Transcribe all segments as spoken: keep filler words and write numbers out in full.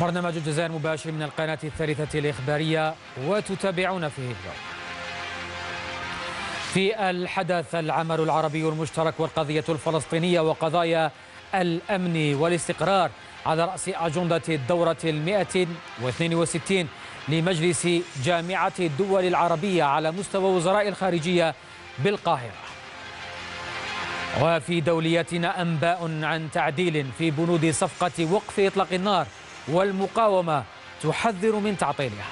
برنامج الجزائر مباشر من القناة الثالثة الإخبارية وتتابعون فيه اليوم. في الحدث: العمل العربي المشترك والقضية الفلسطينية وقضايا الأمن والاستقرار على رأس أجندة الدورة المائة واثنين وستين لمجلس جامعة الدول العربية على مستوى وزراء الخارجية بالقاهرة. وفي دوليتنا أنباء عن تعديل في بنود صفقة وقف إطلاق النار والمقاومة تحذر من تعطيلها.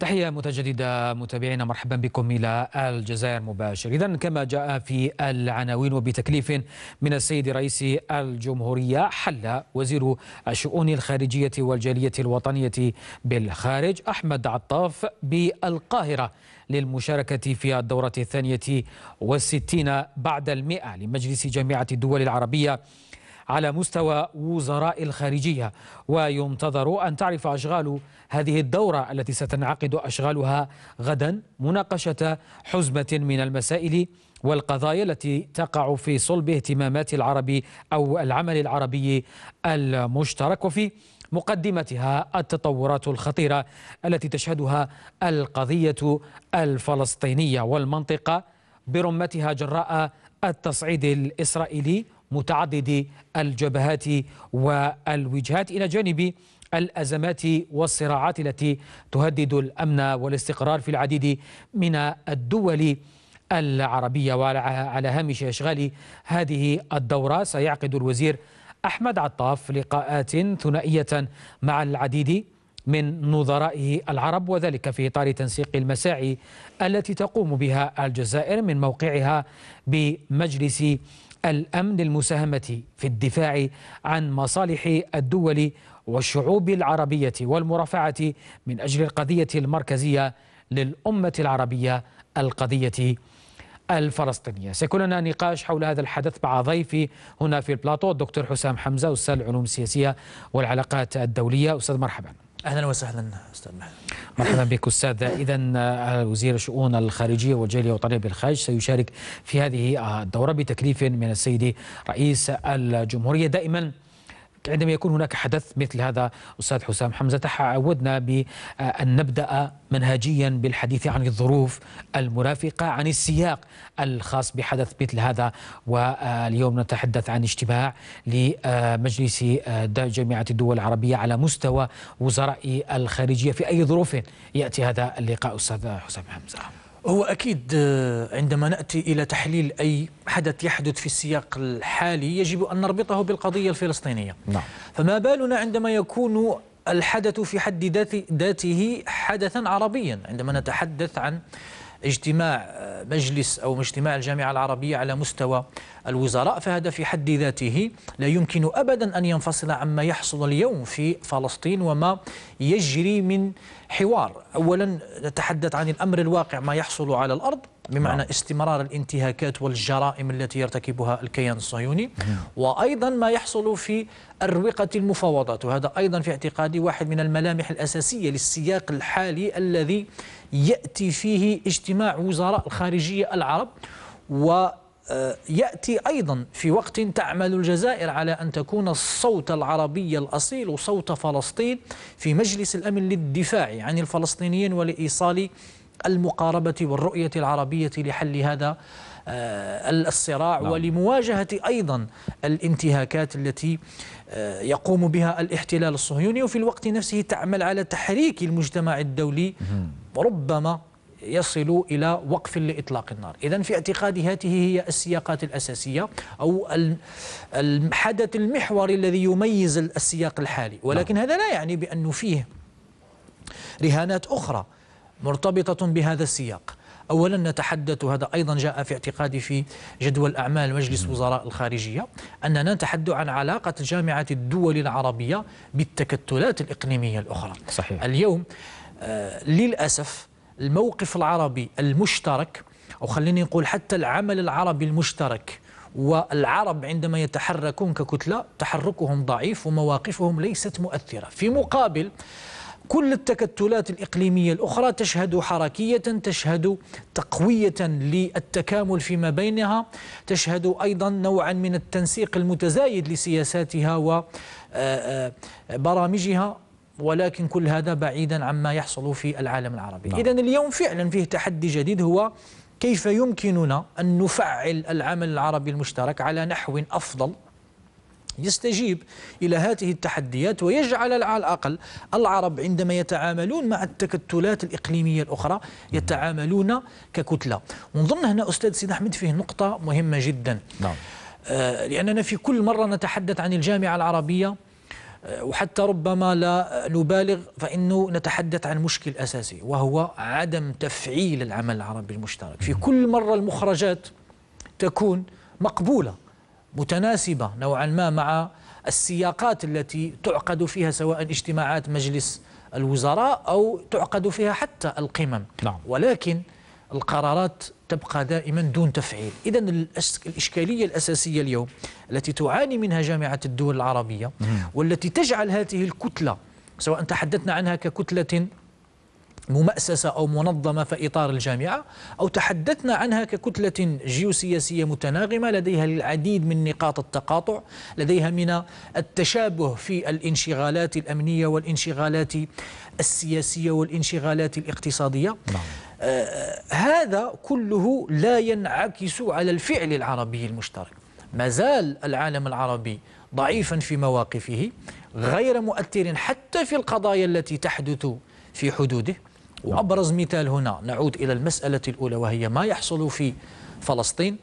تحية متجددة متابعينا، مرحبا بكم إلى الجزائر مباشر. إذن كما جاء في العناوين، وبتكليف من السيد رئيس الجمهورية حل وزير الشؤون الخارجية والجالية الوطنية بالخارج أحمد عطاف بالقاهرة للمشاركة في الدورة الثانية والستين بعد المئة لمجلس جامعة الدول العربية على مستوى وزراء الخارجية. وينتظر أن تعرف أشغال هذه الدورة التي ستنعقد أشغالها غدا مناقشة حزمة من المسائل والقضايا التي تقع في صلب اهتمامات العرب أو العمل العربي المشترك، وفي مقدمتها التطورات الخطيرة التي تشهدها القضية الفلسطينية والمنطقة برمتها جراء التصعيد الإسرائيلي متعدد الجبهات والوجهات، إلى جانب الأزمات والصراعات التي تهدد الأمن والاستقرار في العديد من الدول العربية. وعلى هامش إشغال هذه الدورة سيعقد الوزير أحمد عطاف لقاءات ثنائية مع العديد من نظرائه العرب، وذلك في إطار تنسيق المساعي التي تقوم بها الجزائر من موقعها بمجلس الأمن المساهمة في الدفاع عن مصالح الدول والشعوب العربية والمرافعة من أجل القضية المركزية للأمة العربية، القضية الفلسطينية. سيكون لنا نقاش حول هذا الحدث مع ضيفي هنا في البلاطو الدكتور حسام حمزة، أستاذ العلوم السياسية والعلاقات الدولية. أستاذ مرحبا. أهلا وسهلا أستاذ محمد. مرحبا بك أستاذ. إذا وزير الشؤون الخارجية والجالية الوطنية بالخارج سيشارك في هذه الدورة بتكليف من السيد رئيس الجمهورية. دائما عندما يكون هناك حدث مثل هذا أستاذ حسام حمزة تعودنا بأن نبدأ منهجيا بالحديث عن الظروف المرافقة، عن السياق الخاص بحدث مثل هذا. واليوم نتحدث عن اجتماع لمجلس جامعة الدول العربية على مستوى وزراء الخارجية. في أي ظروف يأتي هذا اللقاء أستاذ حسام حمزة؟ هو أكيد عندما نأتي إلى تحليل أي حدث يحدث في السياق الحالي يجب أن نربطه بالقضية الفلسطينية. نعم. فما بالنا عندما يكون الحدث في حد ذاته حدثا عربيا، عندما نتحدث عن اجتماع مجلس أو اجتماع الجامعة العربية على مستوى الوزراء، فهذا في حد ذاته لا يمكن أبدا أن ينفصل عما يحصل اليوم في فلسطين وما يجري من حوار. أولا نتحدث عن الأمر الواقع، ما يحصل على الأرض، بمعنى استمرار الانتهاكات والجرائم التي يرتكبها الكيان الصهيوني، وأيضا ما يحصل في أروقة المفاوضات، وهذا أيضا في اعتقادي واحد من الملامح الأساسية للسياق الحالي الذي يأتي فيه اجتماع وزراء الخارجية العرب. ويأتي أيضا في وقت تعمل الجزائر على أن تكون الصوت العربي الأصيل وصوت فلسطين في مجلس الأمن للدفاع عن الفلسطينيين ولإيصال المقاربة والرؤية العربية لحل هذا الصراع. نعم. ولمواجهة أيضا الانتهاكات التي يقوم بها الاحتلال الصهيوني، وفي الوقت نفسه تعمل على تحريك المجتمع الدولي وربما يصلوا إلى وقف لإطلاق النار. إذن في اعتقادي هذه هي السياقات الأساسية أو الحدث المحوري الذي يميز السياق الحالي، ولكن لا. هذا لا يعني بأنه فيه رهانات أخرى مرتبطة بهذا السياق. أولا نتحدث، هذا أيضا جاء في اعتقادي في جدول أعمال مجلس وزراء الخارجية، أننا نتحدث عن علاقة جامعة الدول العربية بالتكتلات الإقليمية الأخرى. صحيح. اليوم آه للأسف الموقف العربي المشترك، أو خليني نقول حتى العمل العربي المشترك، والعرب عندما يتحركون ككتلة تحركهم ضعيف ومواقفهم ليست مؤثرة. في مقابل كل التكتلات الإقليمية الأخرى تشهد حركية، تشهد تقوية للتكامل فيما بينها، تشهد أيضا نوعا من التنسيق المتزايد لسياساتها وبرامجها، ولكن كل هذا بعيدا عما يحصل في العالم العربي. نعم. إذن اليوم فعلا فيه تحدي جديد، هو كيف يمكننا أن نفعل العمل العربي المشترك على نحو أفضل يستجيب إلى هذه التحديات، ويجعل على الأقل العرب عندما يتعاملون مع التكتلات الإقليمية الأخرى يتعاملون ككتلة. ونظن هنا أستاذ سيد أحمد فيه نقطة مهمة جدا. نعم. آه لأننا في كل مرة نتحدث عن الجامعة العربية، آه وحتى ربما لا نبالغ فإنه نتحدث عن مشكل أساسي، وهو عدم تفعيل العمل العربي المشترك. في كل مرة المخرجات تكون مقبولة، متناسبة نوعا ما مع السياقات التي تعقد فيها سواء اجتماعات مجلس الوزراء أو تعقد فيها حتى القمم. نعم. ولكن القرارات تبقى دائما دون تفعيل. إذن الإشكالية الأساسية اليوم التي تعاني منها جامعة الدول العربية، والتي تجعل هذه الكتلة، سواء تحدثنا عنها ككتلة مؤسسة أو منظمة في إطار الجامعة، أو تحدثنا عنها ككتلة جيوسياسية متناغمة لديها العديد من نقاط التقاطع، لديها من التشابه في الانشغالات الأمنية والانشغالات السياسية والانشغالات الاقتصادية. نعم. آه هذا كله لا ينعكس على الفعل العربي المشترك. ما زال العالم العربي ضعيفا في مواقفه، غير مؤثر حتى في القضايا التي تحدث في حدوده. وأبرز مثال هنا نعود إلى المسألة الأولى، وهي ما يحصل في فلسطين.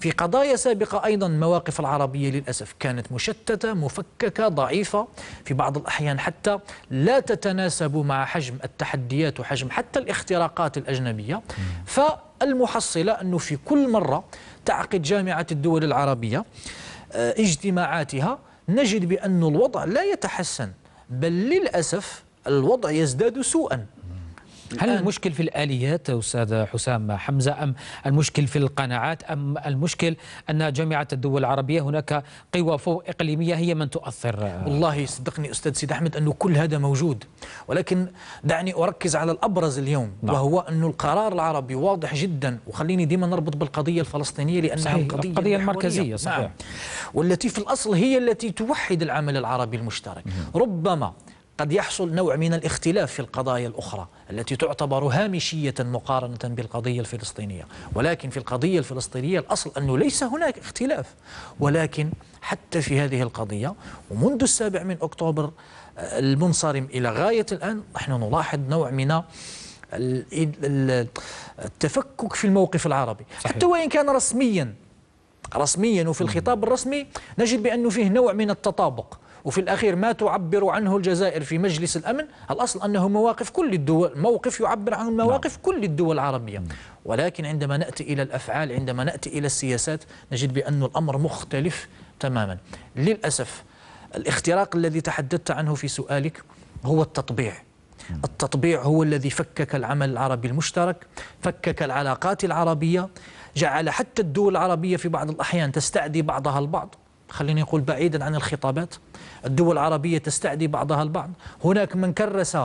في قضايا سابقة أيضا المواقف العربية للأسف كانت مشتتة، مفككة، ضعيفة، في بعض الأحيان حتى لا تتناسب مع حجم التحديات وحجم حتى الاختراقات الأجنبية. فالمحصلة أنه في كل مرة تعقد جامعة الدول العربية اجتماعاتها نجد بأن الوضع لا يتحسن، بل للأسف الوضع يزداد سوءا. هل المشكل في الآليات أستاذ حسام حمزة، أم المشكل في القناعات، أم المشكل أن جامعة الدول العربية هناك قوى فوق إقليمية هي من تؤثر؟ والله صدقني أستاذ سيد أحمد أنه كل هذا موجود، ولكن دعني أركز على الأبرز اليوم. نعم. وهو أنه القرار العربي واضح جدا، وخليني ديما نربط بالقضية الفلسطينية لأنها القضية, القضية المركزية. صحيح. نعم. والتي في الأصل هي التي توحد العمل العربي المشترك. مم. ربما قد يحصل نوع من الاختلاف في القضايا الأخرى التي تعتبر هامشية مقارنة بالقضية الفلسطينية، ولكن في القضية الفلسطينية الأصل أنه ليس هناك اختلاف. ولكن حتى في هذه القضية ومنذ السابع من أكتوبر المنصرم إلى غاية الآن نحن نلاحظ نوع من التفكك في الموقف العربي. صحيح. حتى وإن كان رسميا رسميا وفي الخطاب الرسمي نجد بأنه فيه نوع من التطابق، وفي الأخير ما تعبر عنه الجزائر في مجلس الأمن الأصل أنه مواقف كل الدول، موقف يعبر عن مواقف كل الدول العربية. ولكن عندما نأتي إلى الأفعال، عندما نأتي إلى السياسات، نجد بأن الأمر مختلف تماما. للأسف الاختراق الذي تحدثت عنه في سؤالك هو التطبيع. التطبيع هو الذي فكك العمل العربي المشترك، فكك العلاقات العربية، جعل حتى الدول العربية في بعض الأحيان تستعدي بعضها البعض، خليني نقول بعيدا عن الخطابات، الدول العربية تستعدي بعضها البعض. هناك من كرس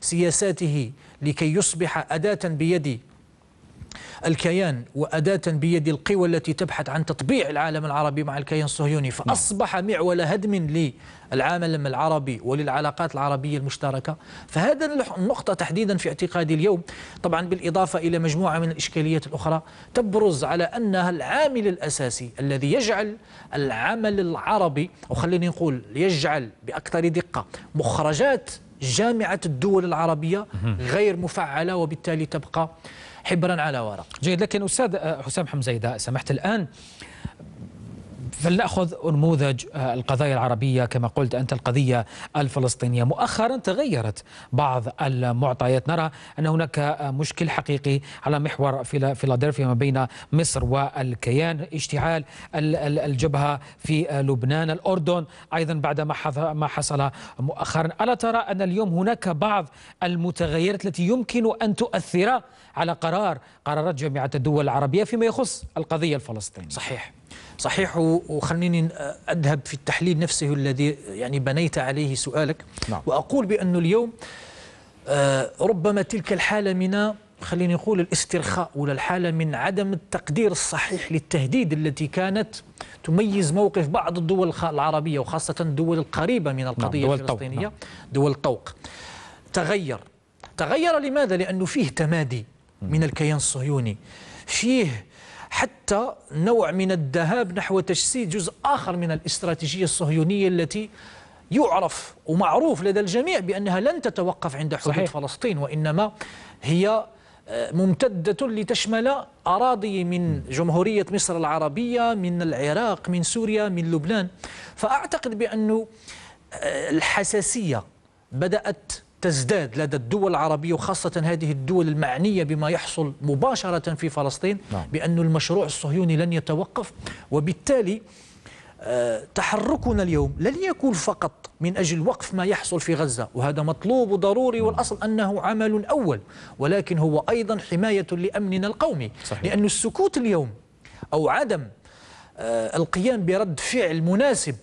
سياساته لكي يصبح أداة بيد الكيان وأداة بيد القوى التي تبحث عن تطبيع العالم العربي مع الكيان الصهيوني، فأصبح معول هدم للعالم العربي وللعلاقات العربية المشتركة. فهذا النقطة تحديدا في اعتقادي اليوم، طبعا بالإضافة إلى مجموعة من الإشكاليات الأخرى، تبرز على أنها العامل الأساسي الذي يجعل العمل العربي، أو خليني نقول يجعل بأكثر دقة مخرجات جامعة الدول العربية غير مفعلة وبالتالي تبقى حبرا على ورق. جيد، لكن أستاذ حسام حمزة إذا سمحت الآن فلنأخذ نموذج القضايا العربية. كما قلت أنت القضية الفلسطينية مؤخرا تغيرت بعض المعطيات، نرى أن هناك مشكل حقيقي على محور فيلادلفيا ما بين مصر والكيان، اشتعال الجبهة في لبنان، الأردن أيضا بعد ما حصل مؤخرا. ألا ترى أن اليوم هناك بعض المتغيرات التي يمكن أن تؤثر على قرار قرارات جامعة الدول العربية فيما يخص القضية الفلسطينية؟ صحيح صحيح، وخليني أذهب في التحليل نفسه الذي يعني بنيت عليه سؤالك. نعم. وأقول بأنه اليوم ربما تلك الحالة من خليني أقول الاسترخاء، ولا الحالة من عدم التقدير الصحيح للتهديد التي كانت تميز موقف بعض الدول العربية وخاصة الدول القريبة من القضية نعم. الفلسطينية. نعم. دول الطوق تغير تغير لماذا؟ لأنه فيه تمادي من الكيان الصهيوني، فيه حتى نوع من الذهاب نحو تجسيد جزء آخر من الاستراتيجية الصهيونية التي يعرف ومعروف لدى الجميع بأنها لن تتوقف عند حدود صحيح. فلسطين، وإنما هي ممتدة لتشمل أراضي من جمهورية مصر العربية، من العراق، من سوريا، من لبنان. فأعتقد بأن الحساسية بدأت تزداد لدى الدول العربية وخاصة هذه الدول المعنية بما يحصل مباشرة في فلسطين نعم. بأن المشروع الصهيوني لن يتوقف، وبالتالي تحركنا اليوم لن يكون فقط من أجل وقف ما يحصل في غزة، وهذا مطلوب وضروري والأصل أنه عمل أول، ولكن هو أيضا حماية لأمننا القومي صحيح. لأن السكوت اليوم أو عدم القيام برد فعل مناسب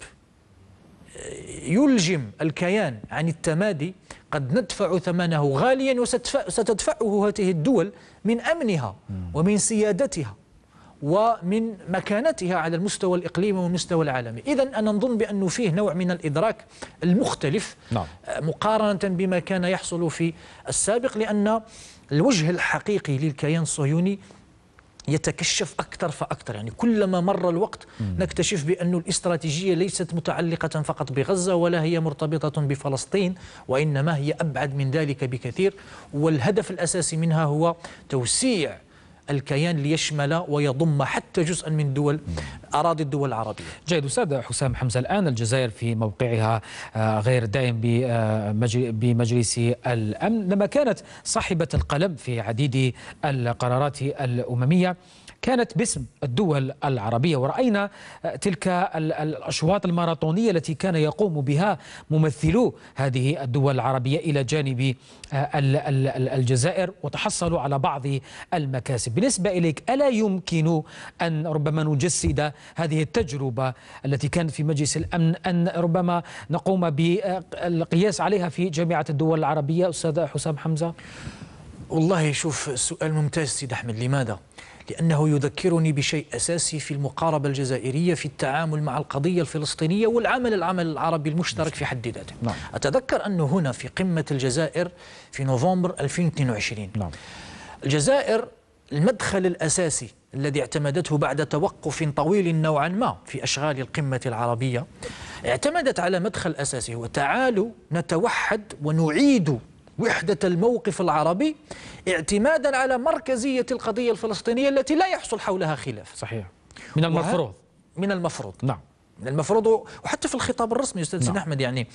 يلجم الكيان عن التمادي قد ندفع ثمنه غاليا، وستدفعه هذه الدول من أمنها ومن سيادتها ومن مكانتها على المستوى الإقليمي والمستوى العالمي. إذن أنا نظن بأنه فيه نوع من الإدراك المختلف نعم. مقارنة بما كان يحصل في السابق، لأن الوجه الحقيقي للكيان الصهيوني يتكشف أكثر فأكثر. يعني كلما مر الوقت نكتشف بأن الاستراتيجية ليست متعلقة فقط بغزة ولا هي مرتبطة بفلسطين، وإنما هي أبعد من ذلك بكثير، والهدف الأساسي منها هو توسيع الكيان ليشمل ويضم حتى جزءا من دول أراضي الدول العربية. جيد أستاذ حسام حمزة، الآن الجزائر في موقعها غير دائم بمجلس الأمن، لما كانت صاحبة القلم في عديد القرارات الأممية كانت باسم الدول العربية، ورأينا تلك الأشواط الماراطونية التي كان يقوم بها ممثلو هذه الدول العربية إلى جانب الجزائر وتحصلوا على بعض المكاسب. بالنسبة إليك ألا يمكن أن ربما نجسد هذه التجربة التي كانت في مجلس الأمن أن ربما نقوم بالقياس عليها في جامعة الدول العربية أستاذ حسام حمزة؟ والله شوف، سؤال ممتاز سيد أحمد. لماذا؟ لأنه يذكرني بشيء أساسي في المقاربة الجزائرية في التعامل مع القضية الفلسطينية والعمل العمل العربي المشترك في حد ذاته. نعم. أتذكر أنه هنا في قمة الجزائر في نوفمبر ألفين واثنين وعشرين نعم. الجزائر المدخل الأساسي الذي اعتمدته بعد توقف طويل نوعا ما في أشغال القمة العربية، اعتمدت على مدخل أساسي هو تعالوا نتوحد ونعيد وحدة الموقف العربي اعتمادا على مركزية القضية الفلسطينية التي لا يحصل حولها خلاف. صحيح. من المفروض من المفروض نعم من المفروض وحتى في الخطاب الرسمي أستاذ سيدنا أحمد، يعني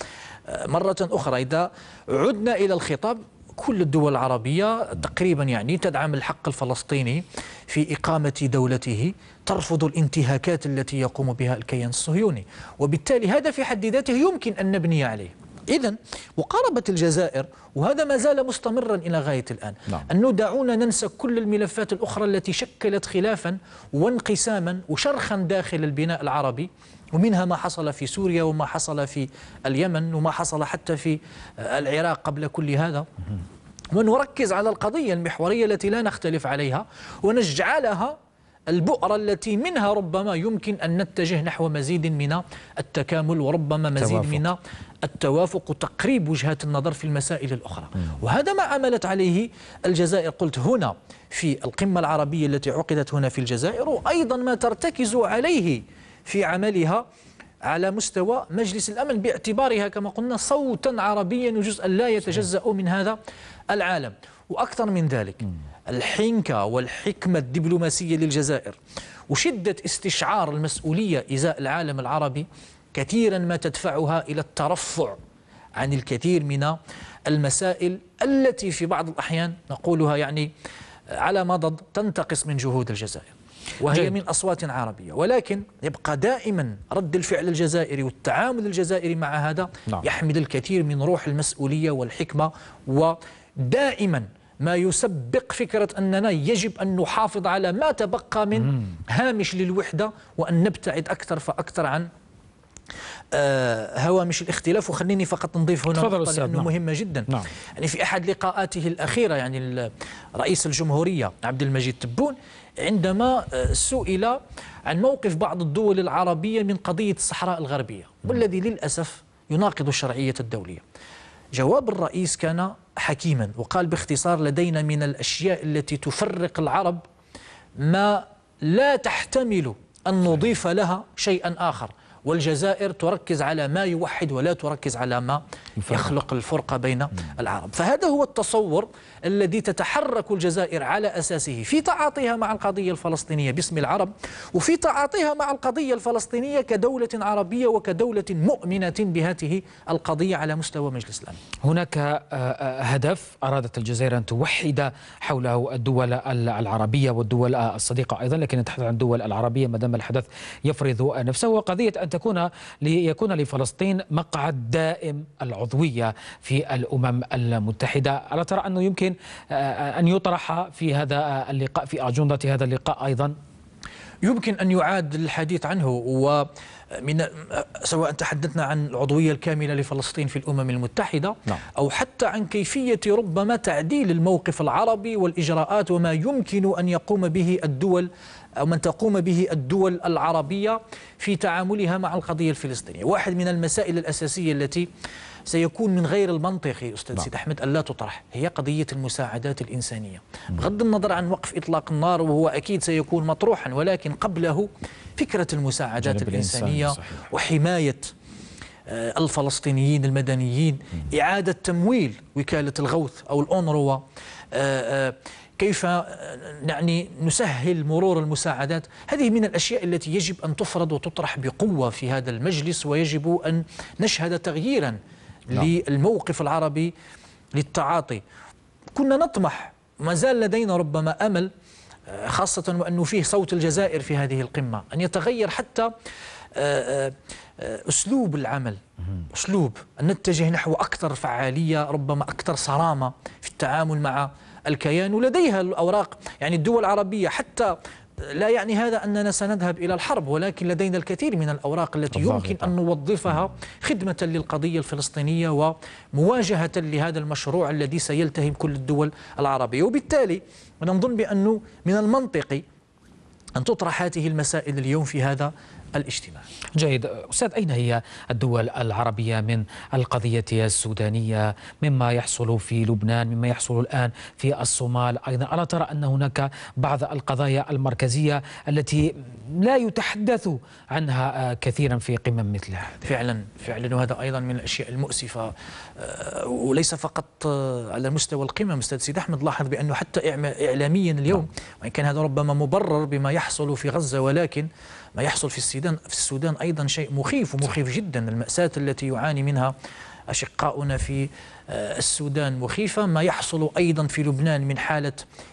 مرة أخرى إذا عدنا إلى الخطاب، كل الدول العربية تقريبا يعني تدعم الحق الفلسطيني في إقامة دولته، ترفض الانتهاكات التي يقوم بها الكيان الصهيوني، وبالتالي هذا في حد ذاته يمكن أن نبني عليه. إذن مقاربة الجزائر وهذا ما زال مستمرا إلى غاية الآن نعم. أنه دعونا ننسى كل الملفات الأخرى التي شكلت خلافا وانقساما وشرخا داخل البناء العربي، ومنها ما حصل في سوريا وما حصل في اليمن وما حصل حتى في العراق قبل كل هذا، ونركز على القضية المحورية التي لا نختلف عليها ونجعلها البؤرة التي منها ربما يمكن أن نتجه نحو مزيد من التكامل وربما مزيد توافق. من التوافق وتقريب وجهات النظر في المسائل الأخرى. مم. وهذا ما عملت عليه الجزائر قلت هنا في القمة العربية التي عقدت هنا في الجزائر، وأيضا ما ترتكز عليه في عملها على مستوى مجلس الأمن باعتبارها كما قلنا صوتا عربيا وجزءا لا يتجزأ من هذا العالم. وأكثر من ذلك الحنكة والحكمة الدبلوماسية للجزائر وشدة استشعار المسؤولية إزاء العالم العربي كثيرا ما تدفعها إلى الترفع عن الكثير من المسائل التي في بعض الأحيان نقولها يعني على مضض تنتقص من جهود الجزائر، وهي جيد. من أصوات عربية، ولكن يبقى دائما رد الفعل الجزائري والتعامل الجزائري مع هذا نعم. يحمل الكثير من روح المسؤولية والحكمة، ودائما ما يسبق فكرة أننا يجب أن نحافظ على ما تبقى من مم. هامش للوحدة وأن نبتعد أكثر فأكثر عن آه هوامش الاختلاف. وخليني فقط نضيف هنا نقطة لأنه نعم. مهمة جدا نعم. يعني في أحد لقاءاته الأخيرة يعني رئيس الجمهورية عبد المجيد تبون عندما سئل عن موقف بعض الدول العربية من قضية الصحراء الغربية والذي للأسف يناقض الشرعية الدولية، جواب الرئيس كان حكيما وقال باختصار: لدينا من الأشياء التي تفرق العرب ما لا تحتمل أن نضيف لها شيئا آخر، والجزائر تركز على ما يوحد ولا تركز على ما يخلق الفرقة بين العرب. فهذا هو التصور الذي تتحرك الجزائر على أساسه في تعاطيها مع القضية الفلسطينية باسم العرب، وفي تعاطيها مع القضية الفلسطينية كدولة عربية وكدولة مؤمنة بهذه القضية على مستوى مجلس الأمن. هناك هدف أرادت الجزائر أن توحد حوله الدول العربية والدول الصديقة أيضا، لكن نتحدث عن الدول العربية ما دام الحدث يفرض نفسه، وقضية أن تكون ليكون لفلسطين مقعد دائم العضوية في الأمم المتحدة. ألا ترى أنه يمكن أن يطرح في هذا اللقاء في أجندة هذا اللقاء أيضا؟ يمكن أن يعاد الحديث عنه، ومن سواء تحدثنا عن العضوية الكاملة لفلسطين في الأمم المتحدة لا. أو حتى عن كيفية ربما تعديل الموقف العربي والإجراءات وما يمكن أن يقوم به الدول أو من تقوم به الدول العربية في تعاملها مع القضية الفلسطينية. واحد من المسائل الأساسية التي سيكون من غير المنطقي أستاذ سيد أحمد ألا تطرح هي قضية المساعدات الإنسانية، بغض النظر عن وقف إطلاق النار وهو أكيد سيكون مطروحا، ولكن قبله فكرة المساعدات الإنسانية وحماية الفلسطينيين المدنيين، إعادة تمويل وكالة الغوث أو الأونروا، كيف يعني نسهل مرور المساعدات. هذه من الأشياء التي يجب أن تفرض وتطرح بقوة في هذا المجلس، ويجب أن نشهد تغييرا لا. للموقف العربي للتعاطي. كنا نطمح ما زال لدينا ربما أمل، خاصة وأنه فيه صوت الجزائر في هذه القمة، أن يتغير حتى أسلوب العمل، أسلوب أن نتجه نحو أكثر فعالية ربما أكثر صرامة في التعامل مع الكيان ولديها الأوراق. يعني الدول العربية حتى لا يعني هذا أننا سنذهب إلى الحرب، ولكن لدينا الكثير من الأوراق التي يمكن أن نوظفها خدمة للقضية الفلسطينية ومواجهة لهذا المشروع الذي سيلتهم كل الدول العربية. وبالتالي نظن بأنه من المنطقي أن تطرح هذه المسائل اليوم في هذا الاجتماع. جيد أستاذ، أين هي الدول العربية من القضية السودانية، مما يحصل في لبنان، مما يحصل الآن في الصومال أيضا؟ ألا ترى أن هناك بعض القضايا المركزية التي لا يتحدث عنها كثيرا في قمم مثل هذه؟ فعلا فعلا، وهذا أيضا من الأشياء المؤسفة، وليس فقط على مستوى القمم أستاذ سيد أحمد. لاحظ بأنه حتى إعلاميا اليوم، وإن كان هذا ربما مبرر بما يحصل في غزة، ولكن ما يحصل في السودان في السودان أيضا شيء مخيف ومخيف جدا. المأساة التي يعاني منها أشقاؤنا في السودان مخيفة. ما يحصل أيضا في لبنان من حالة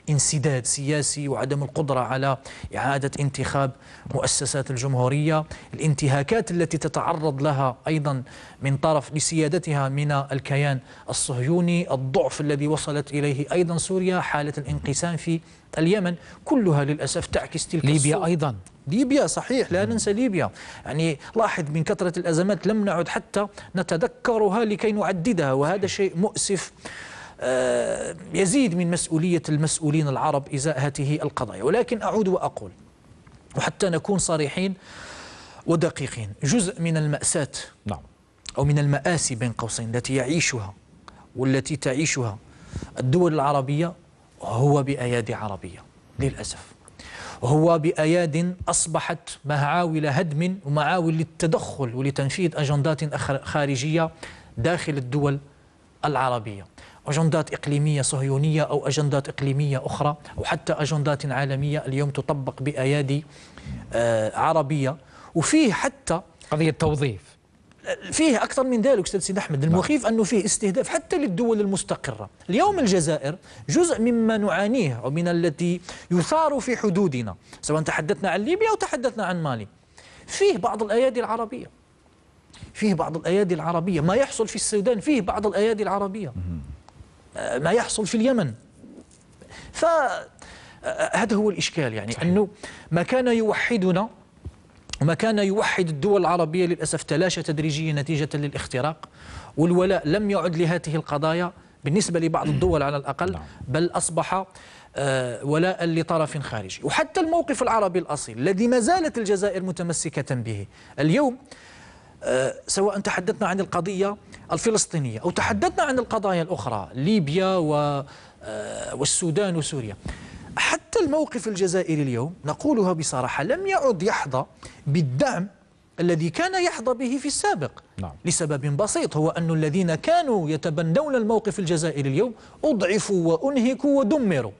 انسداد سياسي وعدم القدرة على إعادة انتخاب مؤسسات الجمهورية، الانتهاكات التي تتعرض لها أيضا من طرف لسيادتها من الكيان الصهيوني، الضعف الذي وصلت إليه أيضا سوريا، حالة الانقسام في اليمن، كلها للأسف تعكس تلك ليبيا أيضا ليبيا صحيح، لا ننسى ليبيا. يعني لاحظ من كثرة الأزمات لم نعد حتى نتذكرها لكي نعددها، وهذا شيء مؤسف يزيد من مسؤولية المسؤولين العرب إزاء هذه القضايا. ولكن أعود وأقول، وحتى نكون صريحين ودقيقين، جزء من المأساة نعم أو من المآسي بين قوسين التي يعيشها والتي تعيشها الدول العربية هو بأيادي عربية للأسف. وهو بأياد أصبحت معاول هدم ومعاول للتدخل ولتنفيذ أجندات خارجية داخل الدول العربية، أجندات إقليمية صهيونية أو أجندات إقليمية أخرى أو حتى أجندات عالمية اليوم تطبق بأيادي عربية. وفيه حتى قضية توظيف، فيه أكثر من ذلك أستاذ سيد أحمد. المخيف أنه فيه استهداف حتى للدول المستقرة. اليوم الجزائر جزء مما نعانيه ومن التي يثار في حدودنا، سواء تحدثنا عن ليبيا أو تحدثنا عن مالي. فيه بعض الأيادي العربية، فيه بعض الأيادي العربية ما يحصل في السودان، فيه بعض الأيادي العربية ما يحصل في اليمن. فهذا هو الإشكال، يعني صحيح. أنه ما كان يوحدنا وما كان يوحد الدول العربية للأسف تلاشى تدريجيا نتيجة للاختراق، والولاء لم يعد لهذه القضايا بالنسبة لبعض الدول على الأقل، بل أصبح ولاء لطرف خارجي. وحتى الموقف العربي الأصيل الذي ما زالت الجزائر متمسكة به اليوم، سواء تحدثنا عن القضية الفلسطينية أو تحدثنا عن القضايا الأخرى ليبيا والسودان وسوريا، حتى الموقف الجزائري اليوم نقولها بصراحة لم يعد يحظى بالدعم الذي كان يحظى به في السابق. نعم. لسبب بسيط، هو أن الذين كانوا يتبنون الموقف الجزائري اليوم أضعفوا وأنهكوا ودمروا.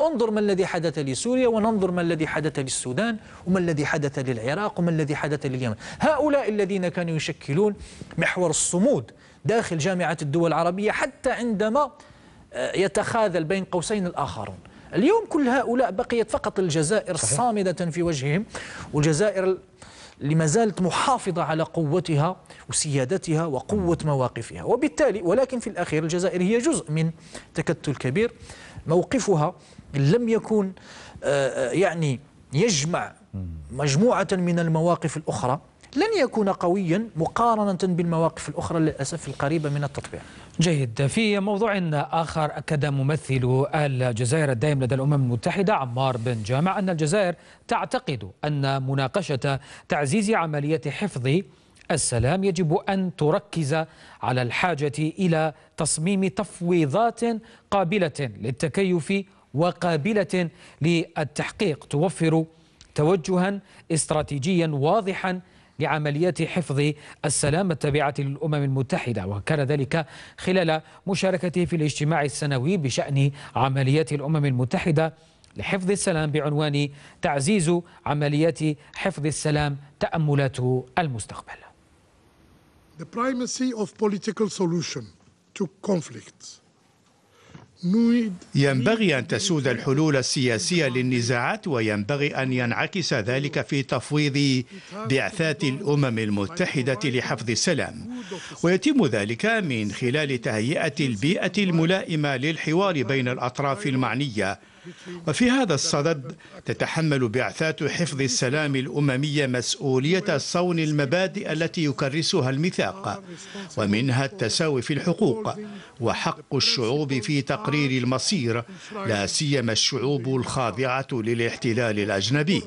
انظر ما الذي حدث لسوريا، وننظر ما الذي حدث للسودان، وما الذي حدث للعراق، وما الذي حدث لليمن. هؤلاء الذين كانوا يشكلون محور الصمود داخل جامعة الدول العربية حتى عندما يتخاذل بين قوسين الآخرون. اليوم كل هؤلاء بقيت فقط الجزائر صامدة في وجههم، والجزائر اللي ما زالت محافظة على قوتها وسيادتها وقوة مواقفها. وبالتالي ولكن في الأخير الجزائر هي جزء من تكتل كبير. موقفها لم يكن يعني يجمع مجموعة من المواقف الأخرى، لن يكون قويا مقارنة بالمواقف الأخرى للأسف القريبة من التطبيع. جيد. في موضوع آخر، أكد ممثل الجزائر الدائم لدى الأمم المتحدة عمار بن جامع أن الجزائر تعتقد أن مناقشة تعزيز عملية حفظ السلام يجب أن تركز على الحاجة إلى تصميم تفويضات قابلة للتكيف وقابلة للتحقيق توفر توجها استراتيجيا واضحا لعمليات حفظ السلام التابعة للأمم المتحدة. وكان ذلك خلال مشاركته في الاجتماع السنوي بشأن عمليات الأمم المتحدة لحفظ السلام بعنوان تعزيز عمليات حفظ السلام تأملات المستقبل. The primacy of political solution to conflicts. ينبغي أن تسود الحلول السياسية للنزاعات، وينبغي أن ينعكس ذلك في تفويض بعثات الأمم المتحدة لحفظ السلام، ويتم ذلك من خلال تهيئة البيئة الملائمة للحوار بين الأطراف المعنية. وفي هذا الصدد تتحمل بعثات حفظ السلام الأممية مسؤولية صون المبادئ التي يكرسها الميثاق، ومنها التساوي في الحقوق وحق الشعوب في تقرير المصير، لا سيما الشعوب الخاضعة للاحتلال الأجنبي.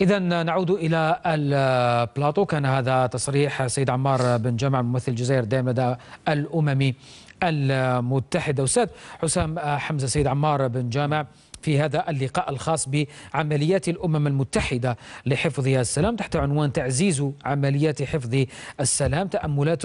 إذا نعود إلى البلاطو. كان هذا تصريح سيد عمار بن جامع ممثل الجزائر الدائم لدى الأمم المتحدة. أستاذ حسام حمزة، سيد عمار بن جامع في هذا اللقاء الخاص بعمليات الأمم المتحدة لحفظ السلام تحت عنوان تعزيز عمليات حفظ السلام تأملات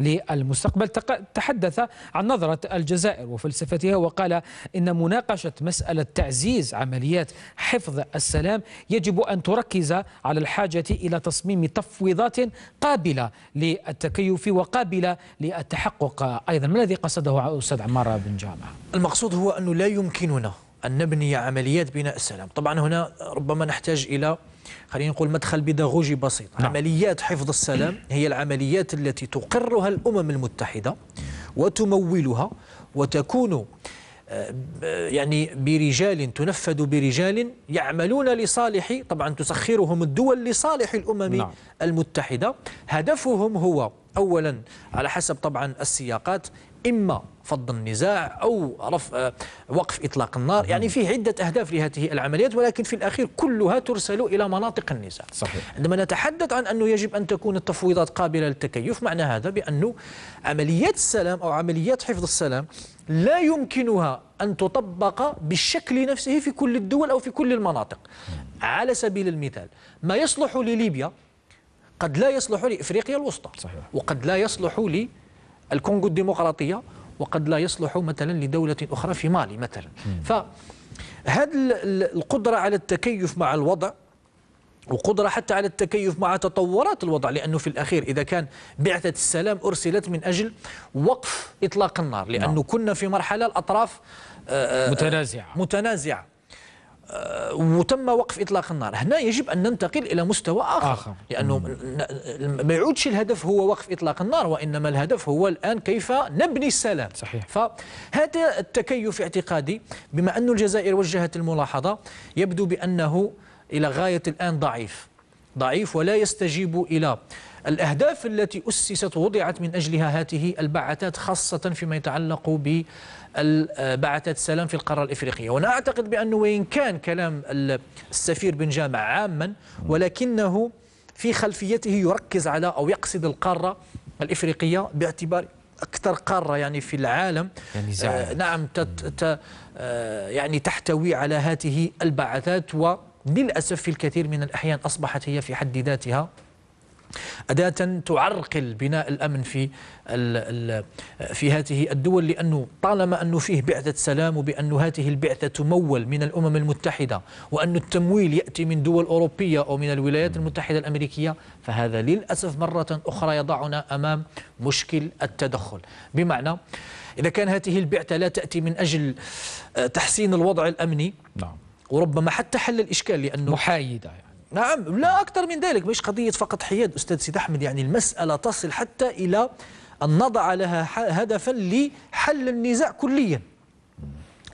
للمستقبل، تحدث عن نظرة الجزائر وفلسفتها، وقال إن مناقشة مسألة تعزيز عمليات حفظ السلام يجب أن تركز على الحاجة إلى تصميم تفويضات قابلة للتكيف وقابلة للتحقق. أيضا ما الذي قصده أستاذ عمار بن جامع؟ المقصود هو أنه لا يمكننا أن نبني عمليات بناء السلام. طبعا هنا ربما نحتاج إلى خلينا نقول مدخل بيداغوجي بسيط. نعم. عمليات حفظ السلام هي العمليات التي تقرها الأمم المتحدة وتمولها، وتكون يعني برجال تنفذ برجال يعملون لصالح، طبعا تسخرهم الدول لصالح الأمم نعم. المتحدة. هدفهم هو أولا على حسب طبعا السياقات إما فض النزاع أو رفع وقف إطلاق النار، يعني فيه عدة أهداف لهذه العمليات، ولكن في الأخير كلها ترسل إلى مناطق النزاع. صحيح. عندما نتحدث عن أنه يجب أن تكون التفويضات قابلة للتكيف، معنى هذا بأنه عمليات السلام أو عمليات حفظ السلام لا يمكنها أن تطبق بالشكل نفسه في كل الدول أو في كل المناطق. على سبيل المثال، ما يصلح لليبيا قد لا يصلح لإفريقيا الوسطى. صحيح. وقد لا يصلح للكونغو الديمقراطية، وقد لا يصلح مثلا لدولة أخرى في مالي مثلا. فهذه القدرة على التكيف مع الوضع، وقدرة حتى على التكيف مع تطورات الوضع، لأنه في الأخير إذا كان بعثة السلام أرسلت من أجل وقف إطلاق النار، لأنه كنا في مرحلة الأطراف متنازعة متنازعة وتم وقف إطلاق النار. هنا يجب أن ننتقل إلى مستوى آخر, آخر. لأنه ما يعودش الهدف هو وقف إطلاق النار، وإنما الهدف هو الآن كيف نبني السلام. صحيح. فهذا التكيف اعتقادي، بما أن الجزائر وجهت الملاحظة، يبدو بأنه إلى غاية الآن ضعيف ضعيف ولا يستجيب إلى الأهداف التي أسست ووضعت من أجلها هذه البعثات، خاصة فيما يتعلق ب بعثات السلام في القارة الإفريقية. وأنا أعتقد بأنه وإن كان كلام السفير بن جامع عاما، ولكنه في خلفيته يركز على أو يقصد القارة الإفريقية باعتبار أكثر قارة يعني في العالم يعني آه نعم تت آه يعني تحتوي على هذه البعثات، وللأسف في الكثير من الأحيان أصبحت هي في حد ذاتها أداة تعرقل بناء الأمن في ال ال في هذه الدول، لأنه طالما أنه فيه بعثة سلام، وبأن هذه البعثة تمول من الأمم المتحدة، وأن التمويل يأتي من دول أوروبية أو من الولايات المتحدة الأمريكية، فهذا للأسف مرة أخرى يضعنا أمام مشكل التدخل. بمعنى إذا كان هذه البعثة لا تأتي من أجل تحسين الوضع الأمني، نعم، وربما حتى حل الإشكال، لأنه محايدة يعني. نعم، لا أكثر من ذلك، مش قضية فقط حياد أستاذ سيد أحمد، يعني المسألة تصل حتى إلى أن نضع لها هدفا لحل النزاع كليا،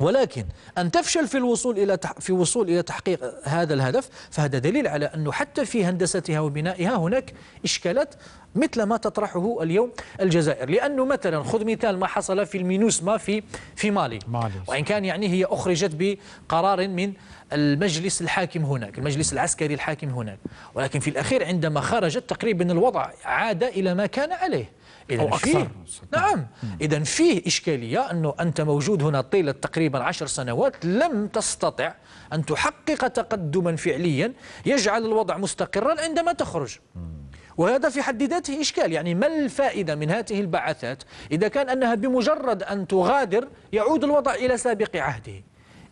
ولكن أن تفشل في الوصول إلى في وصول إلى تحقيق هذا الهدف، فهذا دليل على أنه حتى في هندستها وبنائها هناك إشكالات مثل ما تطرحه اليوم الجزائر. لأنه مثلا خذ مثال ما حصل في المينوسما في في مالي، وإن كان يعني هي أخرجت بقرار من المجلس الحاكم هناك، المجلس العسكري الحاكم هناك، ولكن في الأخير عندما خرجت تقريبا الوضع عاد إلى ما كان عليه أو أكثر. نعم، إذن فيه إشكالية أنه أنت موجود هنا طيلة تقريبا عشر سنوات لم تستطع أن تحقق تقدما فعليا يجعل الوضع مستقرا عندما تخرج، وهذا في حد ذاته إشكال. يعني ما الفائدة من هذه البعثات إذا كان أنها بمجرد أن تغادر يعود الوضع إلى سابق عهده؟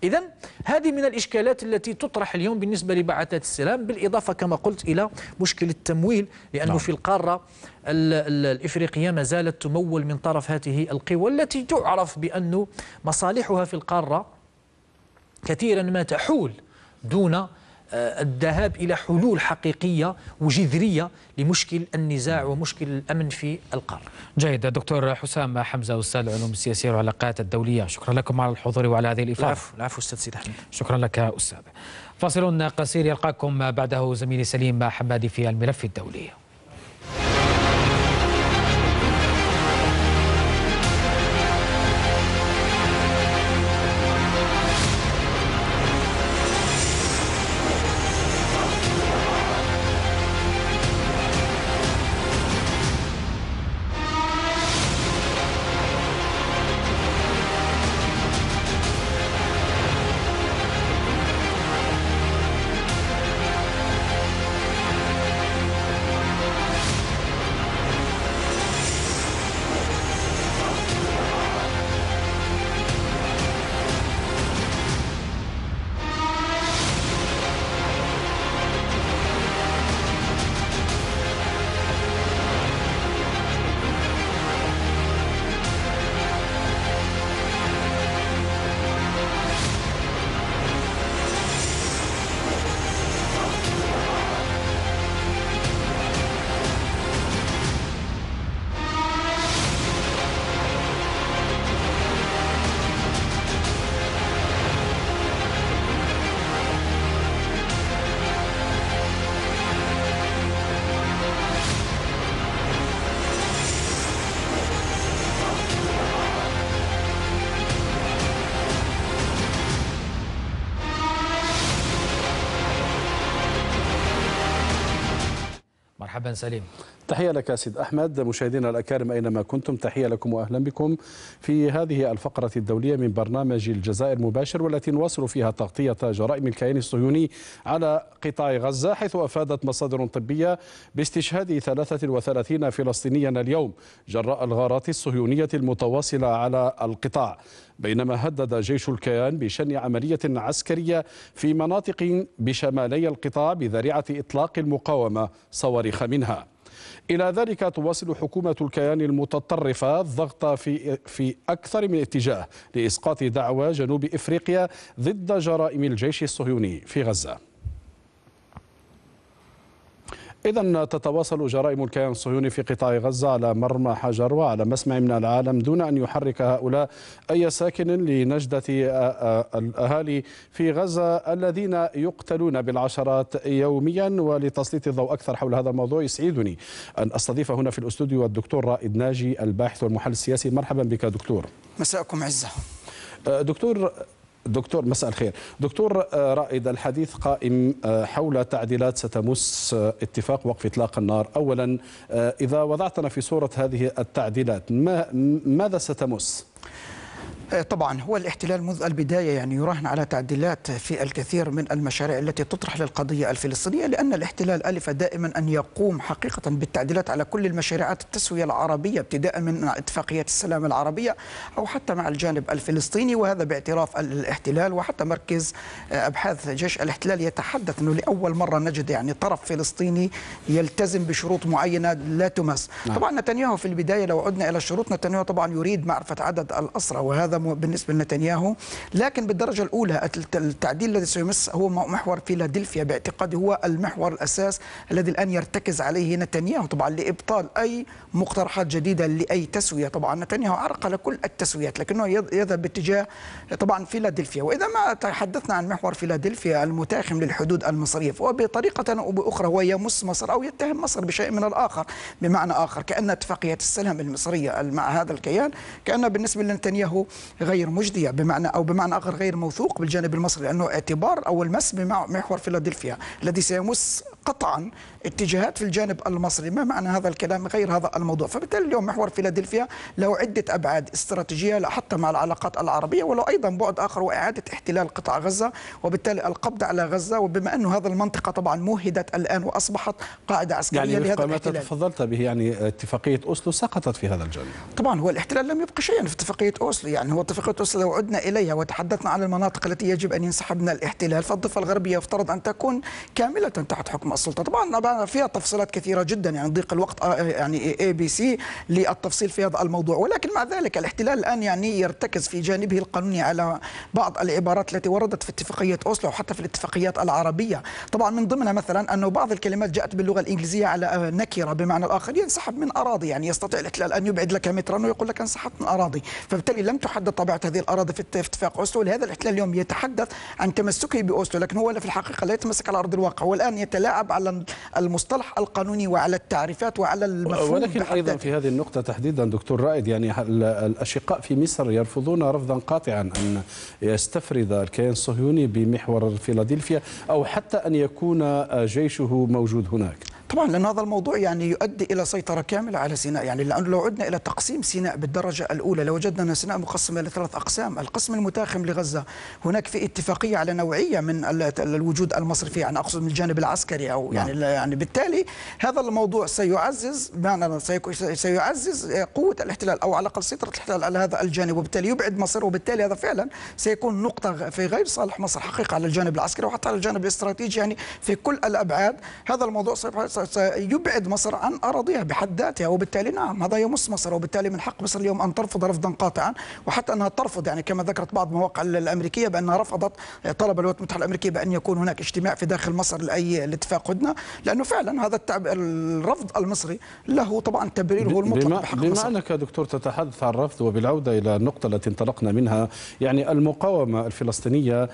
إذن هذه من الإشكالات التي تطرح اليوم بالنسبة لبعثات السلام، بالإضافة كما قلت إلى مشكل التمويل، لأنه لا. في القارة الإفريقية ما زالت تمول من طرف هذه القوى التي تعرف بأن مصالحها في القارة كثيرا ما تحول دون الذهاب إلى حلول حقيقية وجذرية لمشكل النزاع ومشكل الأمن في القارة. جيد. دكتور حسام حمزة، أستاذ العلوم السياسية والعلاقات الدولية، شكرا لكم على الحضور وعلى هذه الإفاضة. العفو العفو أستاذ سيد أحمد. شكرا لك أستاذ. فاصل قصير يلقاكم بعده زميلي سليم حمادي في الملف الدولي. مرحبا سليم. تحية لك سيد أحمد، مشاهدينا الأكارم أينما كنتم تحية لكم وأهلا بكم في هذه الفقرة الدولية من برنامج الجزائر مباشر، والتي نواصل فيها تغطية جرائم الكيان الصهيوني على قطاع غزة، حيث أفادت مصادر طبية باستشهاد ثلاثة وثلاثين فلسطينيا اليوم جراء الغارات الصهيونية المتواصلة على القطاع، بينما هدد جيش الكيان بشن عملية عسكرية في مناطق بشمالي القطاع بذريعة إطلاق المقاومة صواريخ منها. إلى ذلك تواصل حكومة الكيان المتطرفة الضغط في في أكثر من اتجاه لإسقاط دعوى جنوب إفريقيا ضد جرائم الجيش الصهيوني في غزة. إذا تتواصل جرائم الكيان الصهيوني في قطاع غزة على مرمى حجر وعلى مسمع من العالم، دون أن يحرك هؤلاء أي ساكن لنجدة الأهالي في غزة الذين يقتلون بالعشرات يوميا. ولتسليط الضوء أكثر حول هذا الموضوع يسعدني أن أستضيف هنا في الأستوديو الدكتور رائد ناجي، الباحث والمحلل السياسي. مرحبا بك دكتور. مساءكم عزة. دكتور دكتور مساء الخير. دكتور رائد، الحديث قائم حول تعديلات ستمس اتفاق وقف إطلاق النار. أولا، إذا وضعتنا في صورة هذه التعديلات، ما ماذا ستمس؟ طبعا هو الاحتلال منذ البداية يعني يراهن على تعديلات في الكثير من المشاريع التي تطرح للقضية الفلسطينية، لأن الاحتلال ألف دائما أن يقوم حقيقة بالتعديلات على كل المشاريعات التسوية العربية، ابتداء من اتفاقية السلام العربية أو حتى مع الجانب الفلسطيني، وهذا باعتراف الاحتلال. وحتى مركز أبحاث جيش الاحتلال يتحدث أنه لأول مرة نجد يعني طرف فلسطيني يلتزم بشروط معينة لا تمس. طبعا نتنياهو في البداية، لو عدنا إلى الشروط، نتنياهو طبعا يريد معرفة عدد الأسرى، وهذا بالنسبة لنتنياهو. لكن بالدرجة الأولى التعديل الذي سيمس هو محور فيلادلفيا، باعتقادي هو المحور الأساس الذي الآن يرتكز عليه نتنياهو، طبعا لإبطال أي مقترحات جديدة لأي تسوية. طبعا نتنياهو عرقل كل التسويات، لكنه يذهب باتجاه طبعا فيلادلفيا. وإذا ما تحدثنا عن محور فيلادلفيا المتاخم للحدود المصرية، وبطريقة أو بأخرى هو يمس مصر أو يتهم مصر بشيء من الآخر. بمعنى آخر، كأن اتفاقية السلام المصرية مع هذا الكيان كأن بالنسبة لنتنياهو غير مجدية، بمعنى أو بمعنى آخر غير موثوق بالجانب المصري، لأنه اعتبار أو المس بمحور فيلادلفيا الذي سيمس قطعا اتجاهات في الجانب المصري. ما معنى هذا الكلام غير هذا الموضوع؟ فبالتالي اليوم محور فيلادلفيا له عدة أبعاد استراتيجية حتى مع العلاقات العربية، ولو أيضا بعد آخر وإعادة احتلال قطاع غزة، وبالتالي القبض على غزة. وبما أنه هذه المنطقة طبعا موهدت الآن وأصبحت قاعدة عسكرية يعني لهذا الاحتلال. يعني ما تفضلت به، يعني اتفاقية أوسلو سقطت في هذا الجانب. طبعا هو الاحتلال لم يبقى شيئا في اتفاقية أوسلو، يعني هو اتفاقية أوسلو لو عدنا إليها وتحدثنا عن المناطق التي يجب أن ينسحب منها الاحتلال، فالضفة الغربية يفترض أن تكون كاملة تحت حكم السلطه. طبعا فيها تفصيلات كثيره جدا، يعني ضيق الوقت يعني اي بي سي للتفصيل في هذا الموضوع. ولكن مع ذلك الاحتلال الان يعني يرتكز في جانبه القانوني على بعض العبارات التي وردت في اتفاقيه اوسلو وحتى في الاتفاقيات العربيه. طبعا من ضمنها مثلا انه بعض الكلمات جاءت باللغه الانجليزيه على نكره، بمعنى الاخر ينسحب من اراضي، يعني يستطيع الاحتلال ان يبعد لك مترا ويقول لك انسحبت من اراضي. فبالتالي لم تحدد طبيعه هذه الاراضي في اتفاق اوسلو، لهذا الاحتلال اليوم يتحدث عن تمسكه باوسلو، لكن هو في الحقيقه لا يتمسك على ارض الواقع. والان يتلاعب على المصطلح القانوني وعلى التعريفات وعلى المفهوم. ولكن أيضا في هذه النقطة تحديدا دكتور رائد، يعني الأشقاء في مصر يرفضون رفضا قاطعا أن يستفرد الكيان الصهيوني بمحور فيلادلفيا أو حتى أن يكون جيشه موجود هناك. طبعا لأن هذا الموضوع يعني يؤدي إلى سيطرة كاملة على سيناء، يعني لأنه لو عدنا إلى تقسيم سيناء بالدرجة الأولى، لو وجدنا أن سيناء مقسمة لثلاث أقسام. القسم المتاخم لغزة هناك في اتفاقية على نوعية من الوجود المصري فيه، يعني أقصد من الجانب العسكري أو يعني يعني بالتالي هذا الموضوع سيعزز بمعنى سيعزز قوة الاحتلال أو على الأقل سيطرة الاحتلال على هذا الجانب، وبالتالي يبعد مصر. وبالتالي هذا فعلا سيكون نقطة في غير صالح مصر حقيقة على الجانب العسكري وحتى على الجانب الاستراتيجي، يعني في كل الأبعاد هذا الموضوع سيبعد مصر عن أراضيها بحد ذاتها. وبالتالي نعم هذا يمس مصر، وبالتالي من حق مصر اليوم أن ترفض رفضا قاطعا، وحتى أنها ترفض يعني كما ذكرت بعض المواقع الأمريكية بأنها رفضت طلب الولايات المتحدة الأمريكية بأن يكون هناك اجتماع في داخل مصر لأي لاتفاق هدنة، لأنه فعلا هذا الرفض المصري له طبعا تبريره هو المطلق بحق مصر. بما أنك دكتور تتحدث عن الرفض، وبالعودة إلى النقطة التي انطلقنا منها، يعني المقاومة الفلسطينية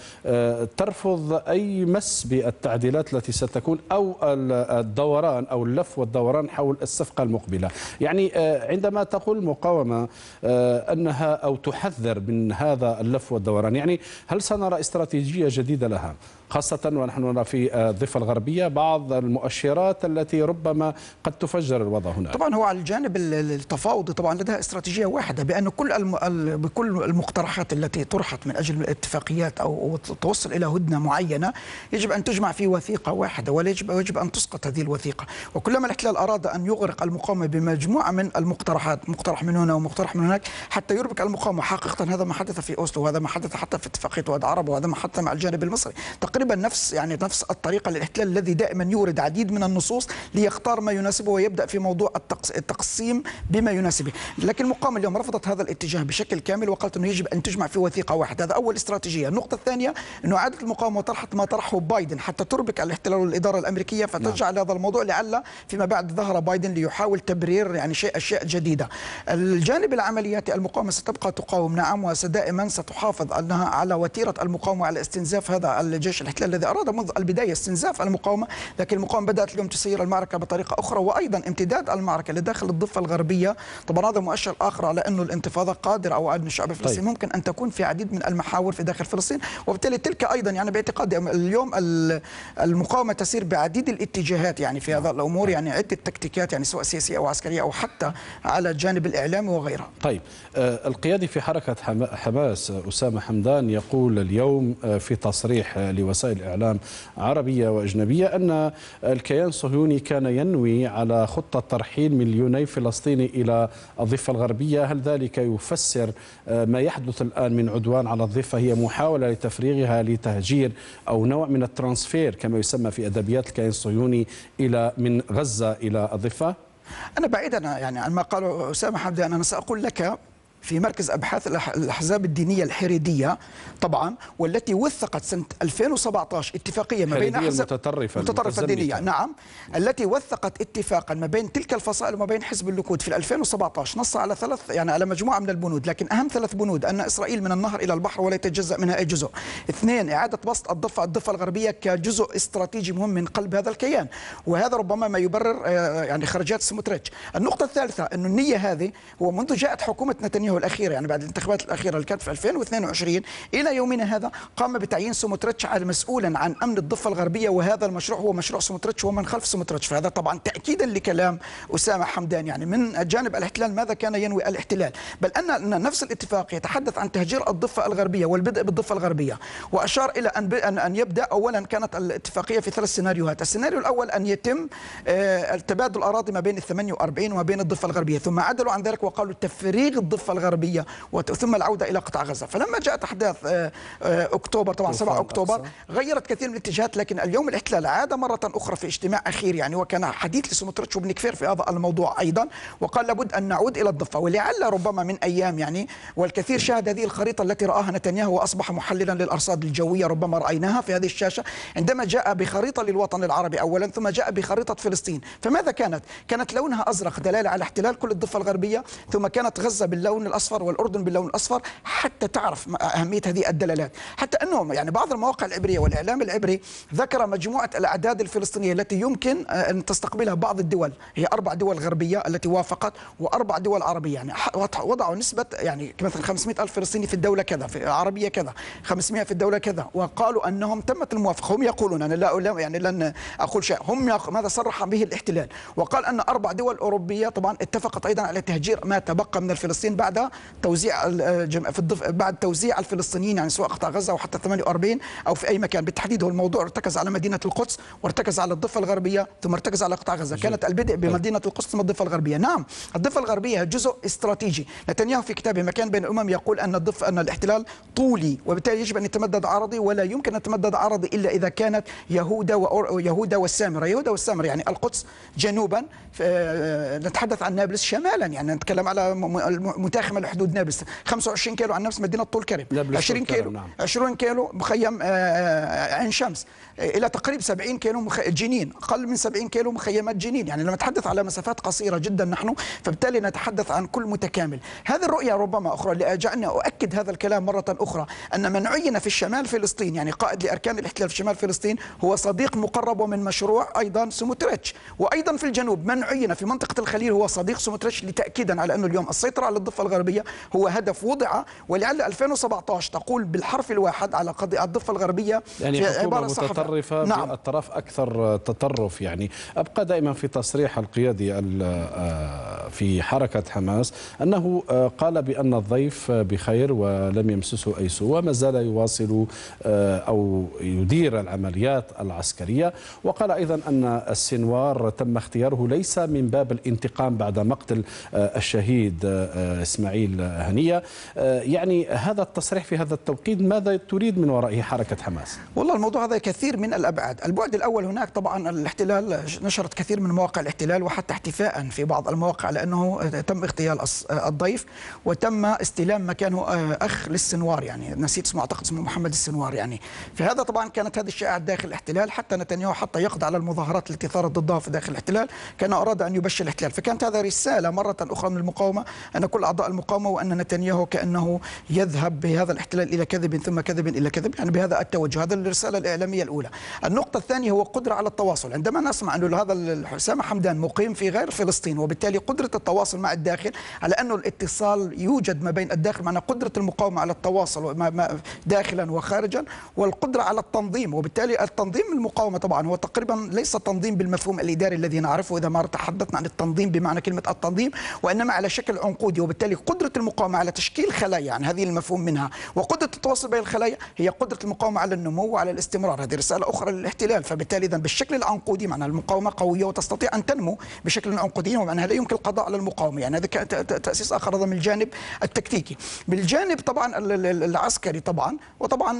ترفض أي مس بالتعديلات التي ستكون أو الدور الدوران أو اللف والدوران حول الصفقة المقبلة. يعني عندما تقول المقاومة أنها أو تحذر من هذا اللف والدوران، يعني هل سنرى استراتيجية جديدة لها؟ خاصة ونحن نرى في الضفة الغربية بعض المؤشرات التي ربما قد تفجر الوضع هناك. طبعا هو على الجانب التفاوضي طبعا لديها استراتيجية واحدة، بأن كل بكل المقترحات التي طرحت من أجل الاتفاقيات أو توصل إلى هدنة معينة يجب أن تجمع في وثيقة واحدة، ويجب يجب أن تسقط هذه الوثيقة. وكلما الاحتلال أراد أن يغرق المقاومة بمجموعة من المقترحات، مقترح من هنا ومقترح من هناك، حتى يربك المقاومة. حقيقة هذا ما حدث في أوسلو، وهذا ما حدث حتى في اتفاقية واد عرب، وهذا ما حدث مع الجانب المصري. تقريبا نفس يعني نفس الطريقه للاحتلال الذي دائما يورد عديد من النصوص ليختار ما يناسبه ويبدا في موضوع التقسيم بما يناسبه. لكن المقاومه اليوم رفضت هذا الاتجاه بشكل كامل، وقالت انه يجب ان تجمع في وثيقه واحده. هذا اول استراتيجيه. النقطه الثانيه انه عادت المقاومه طرحت ما طرحه بايدن حتى تربك الاحتلال والاداره الامريكيه، فترجع نعم. لهذا الموضوع لعل فيما بعد ظهر بايدن ليحاول تبرير يعني شيء اشياء جديده. الجانب العملياتي المقاومه ستبقى تقاوم نعم، وسدائما ستحافظ انها على وتيره المقاومه على استنزاف هذا الجيش الاحتلال الذي أراد منذ البداية استنزاف المقاومة. لكن المقاومة بدأت اليوم تسير المعركة بطريقة أخرى، وأيضا امتداد المعركة لداخل الضفة الغربية. طبعا هذا مؤشر آخر على أنه الانتفاضة قادرة أو أن الشعب الفلسطيني طيب. ممكن أن تكون في عديد من المحاور في داخل فلسطين، وبالتالي تلك أيضا يعني باعتقادي اليوم المقاومة تسير بعديد الاتجاهات يعني في هذا الأمور، يعني عدة تكتيكات يعني سواء سياسية أو عسكرية أو حتى على الجانب الإعلامي وغيرها. طيب القيادي في حركة حماس أسامة حمدان يقول اليوم في تصريح لوسائل إعلام عربية وأجنبية أن الكيان الصهيوني كان ينوي على خطة ترحيل مليوني فلسطيني إلى الضفة الغربية. هل ذلك يفسر ما يحدث الآن من عدوان على الضفة هي محاولة لتفريغها لتهجير أو نوع من الترانسفير كما يسمى في أدبيات الكيان الصهيوني إلى من غزة إلى الضفة؟ أنا بعيدا يعني عن ما قاله أسامة حمدان. أنا سأقول لك في مركز أبحاث الأحزاب الدينية الحريدية طبعا، والتي وثقت سنة ألفين وسبعطعش اتفاقية ما بين أحزاب متطرفة, متطرفة دينية نعم، التي وثقت اتفاقا ما بين تلك الفصائل وما بين حزب اللكود في ألفين وسبعطعش، نص على ثلاث يعني على مجموعة من البنود، لكن أهم ثلاث بنود أن إسرائيل من النهر إلى البحر ولا يتجزأ منها أي جزء. اثنين، إعادة بسط الضفة الضفة الغربية كجزء استراتيجي مهم من قلب هذا الكيان، وهذا ربما ما يبرر يعني خرجات سموتريتش. النقطة الثالثة أن النية هذه هو منذ جاءت حكومة نتنياهو الأخيرة يعني بعد الانتخابات الأخيرة اللي كانت في ألفين واثنين وعشرين إلى يومنا هذا، قام بتعيين سموتريتش مسؤولا عن أمن الضفة الغربية، وهذا المشروع هو مشروع سموتريتش ومن خلف سموتريتش. فهذا طبعا تأكيدا لكلام أسامة حمدان. يعني من جانب الاحتلال ماذا كان ينوي الاحتلال؟ بل أن نفس الاتفاق يتحدث عن تهجير الضفة الغربية والبدء بالضفة الغربية، وأشار إلى أن أن يبدأ أولا كانت الاتفاقية في ثلاث سيناريوهات. السيناريو الأول أن يتم تبادل أراضي ما بين الثمانية وأربعين وما بين الضفة الغربية، ثم عدلوا عن ذلك وقالوا تفريغ الضفة الغربية ثم العودة إلى قطاع غزة. فلما جاءت أحداث أكتوبر طبعا سبعة أكتوبر غيرت كثير من الاتجاهات. لكن اليوم الاحتلال عاد مرة أخرى في اجتماع أخير يعني، وكان حديث لسموتريتش وبن كفير في هذا الموضوع أيضا، وقال لابد أن نعود إلى الضفة. ولعل ربما من أيام يعني، والكثير شاهد هذه الخريطة التي رآها نتنياهو وأصبح محللا للأرصاد الجوية، ربما رأيناها في هذه الشاشة عندما جاء بخريطة للوطن العربي أولا ثم جاء بخريطة فلسطين. فماذا كانت؟ كانت لونها أزرق دلالة على احتلال كل الضفة الغربية، ثم كانت غزة باللون الأصفر والأردن باللون الأصفر، حتى تعرف أهمية هذه الدلالات. حتى أنهم يعني بعض المواقع العبرية والإعلام العبري ذكر مجموعة الأعداد الفلسطينية التي يمكن أن تستقبلها بعض الدول، هي أربع دول غربية التي وافقت وأربع دول عربية، يعني وضعوا نسبة يعني مثلا خمسمئة ألف فلسطيني في الدولة كذا، في عربية كذا، خمسمئة في الدولة كذا، وقالوا أنهم تمت الموافقة. هم يقولون أنا لا يعني لن أقول شيء، هم ماذا صرح به الاحتلال، وقال أن أربع دول أوروبية طبعا اتفقت أيضا على تهجير ما تبقى من الفلسطين بعد توزيع في الضفة، بعد توزيع الفلسطينيين يعني سواء قطاع غزه وحتى ثمانية وأربعين او في اي مكان. بالتحديد هو الموضوع ارتكز على مدينه القدس وارتكز على الضفه الغربيه ثم ارتكز على قطاع غزه. كانت البدء بمدينه القدس ثم الضفه الغربيه. نعم الضفه الغربيه جزء استراتيجي. نتنياهو في كتابه مكان بين الامم يقول ان الضفه ان الاحتلال طولي، وبالتالي يجب ان يتمدد عرضي، ولا يمكن ان يتمدد عرضي الا اذا كانت يهودا ويهودا والسامره. يهودا والسامره يعني القدس جنوبا، نتحدث عن نابلس شمالا، يعني نتكلم على متاح اخمل حدود نابلس خمسة وعشرين كيلو عن نفس مدينه طول كرم، عشرين كيلو، نعم. عشرين كيلو مخيم عين شمس، الى تقريبا سبعين كيلو مخ... جنين، اقل من سبعين كيلو مخيمات جنين. يعني لما نتحدث على مسافات قصيره جدا نحن، فبالتالي نتحدث عن كل متكامل. هذه الرؤيه ربما اخرى اللي جعلني اؤكد هذا الكلام مره اخرى، ان من عين في الشمال فلسطين، يعني قائد لاركان الاحتلال في شمال فلسطين، هو صديق مقرب ومن مشروع ايضا سموتريتش. وايضا في الجنوب من عين في منطقه الخليل هو صديق سموتريتش، لتاكيدا على انه اليوم السيطره على الضفه الغربيه هو هدف وضع، ولعل ألفين وسبعطعش تقول بالحرف الواحد على قضيه الضفه الغربيه، يعني عباره متطرفه، نعم. الطرف اكثر تطرف. يعني ابقى دائما في تصريح القيادي في حركه حماس انه قال بان الضيف بخير ولم يمسسه اي سوء، وما زال يواصل او يدير العمليات العسكريه. وقال ايضا ان السنوار تم اختياره ليس من باب الانتقام بعد مقتل الشهيد اسماعيل هنيه. يعني هذا التصريح في هذا التوقيت ماذا تريد من ورائه حركه حماس؟ والله الموضوع هذا كثير من الابعاد، البعد الاول هناك طبعا الاحتلال نشرت كثير من مواقع الاحتلال وحتى احتفاء في بعض المواقع لانه تم اغتيال الضيف وتم استلام مكانه اخ للسنوار، يعني نسيت اسمه، اعتقد اسمه محمد السنوار. يعني فهذا طبعا كانت هذه الشائعه داخل الاحتلال، حتى نتنياهو حتى يقضي على المظاهرات التي ثارت ضدها في داخل الاحتلال كان اراد ان يبشر الاحتلال. فكانت هذا رساله مره اخرى من المقاومه ان كل اعضاء المقاومه، وان نتنياهو كانه يذهب بهذا الاحتلال الى كذب ثم كذب الى كذب، يعني بهذا التوجه. هذا الرساله الاعلاميه الاولى. النقطه الثانيه هو قدره على التواصل. عندما نسمع انه هذا حسام حمدان مقيم في غير فلسطين، وبالتالي قدره التواصل مع الداخل، على انه الاتصال يوجد ما بين الداخل، معنى قدره المقاومه على التواصل داخلا وخارجا، والقدره على التنظيم. وبالتالي التنظيم المقاومه طبعا هو تقريبا ليس تنظيم بالمفهوم الاداري الذي نعرفه اذا ما تحدثنا عن التنظيم بمعنى كلمه التنظيم، وانما على شكل عنقودي. وبالتالي قدره المقاومه على تشكيل خلايا، يعني هذه المفهوم منها، وقدره التواصل بين الخلايا هي قدره المقاومه على النمو وعلى الاستمرار. هذه رساله اخرى للاحتلال. فبالتالي اذا بالشكل العنقودي معنى المقاومه قويه وتستطيع ان تنمو بشكل عنقودي، ومعناها لا يمكن القضاء على المقاومه. يعني هذا تاسيس اخر من الجانب التكتيكي. بالجانب طبعا العسكري طبعا، وطبعا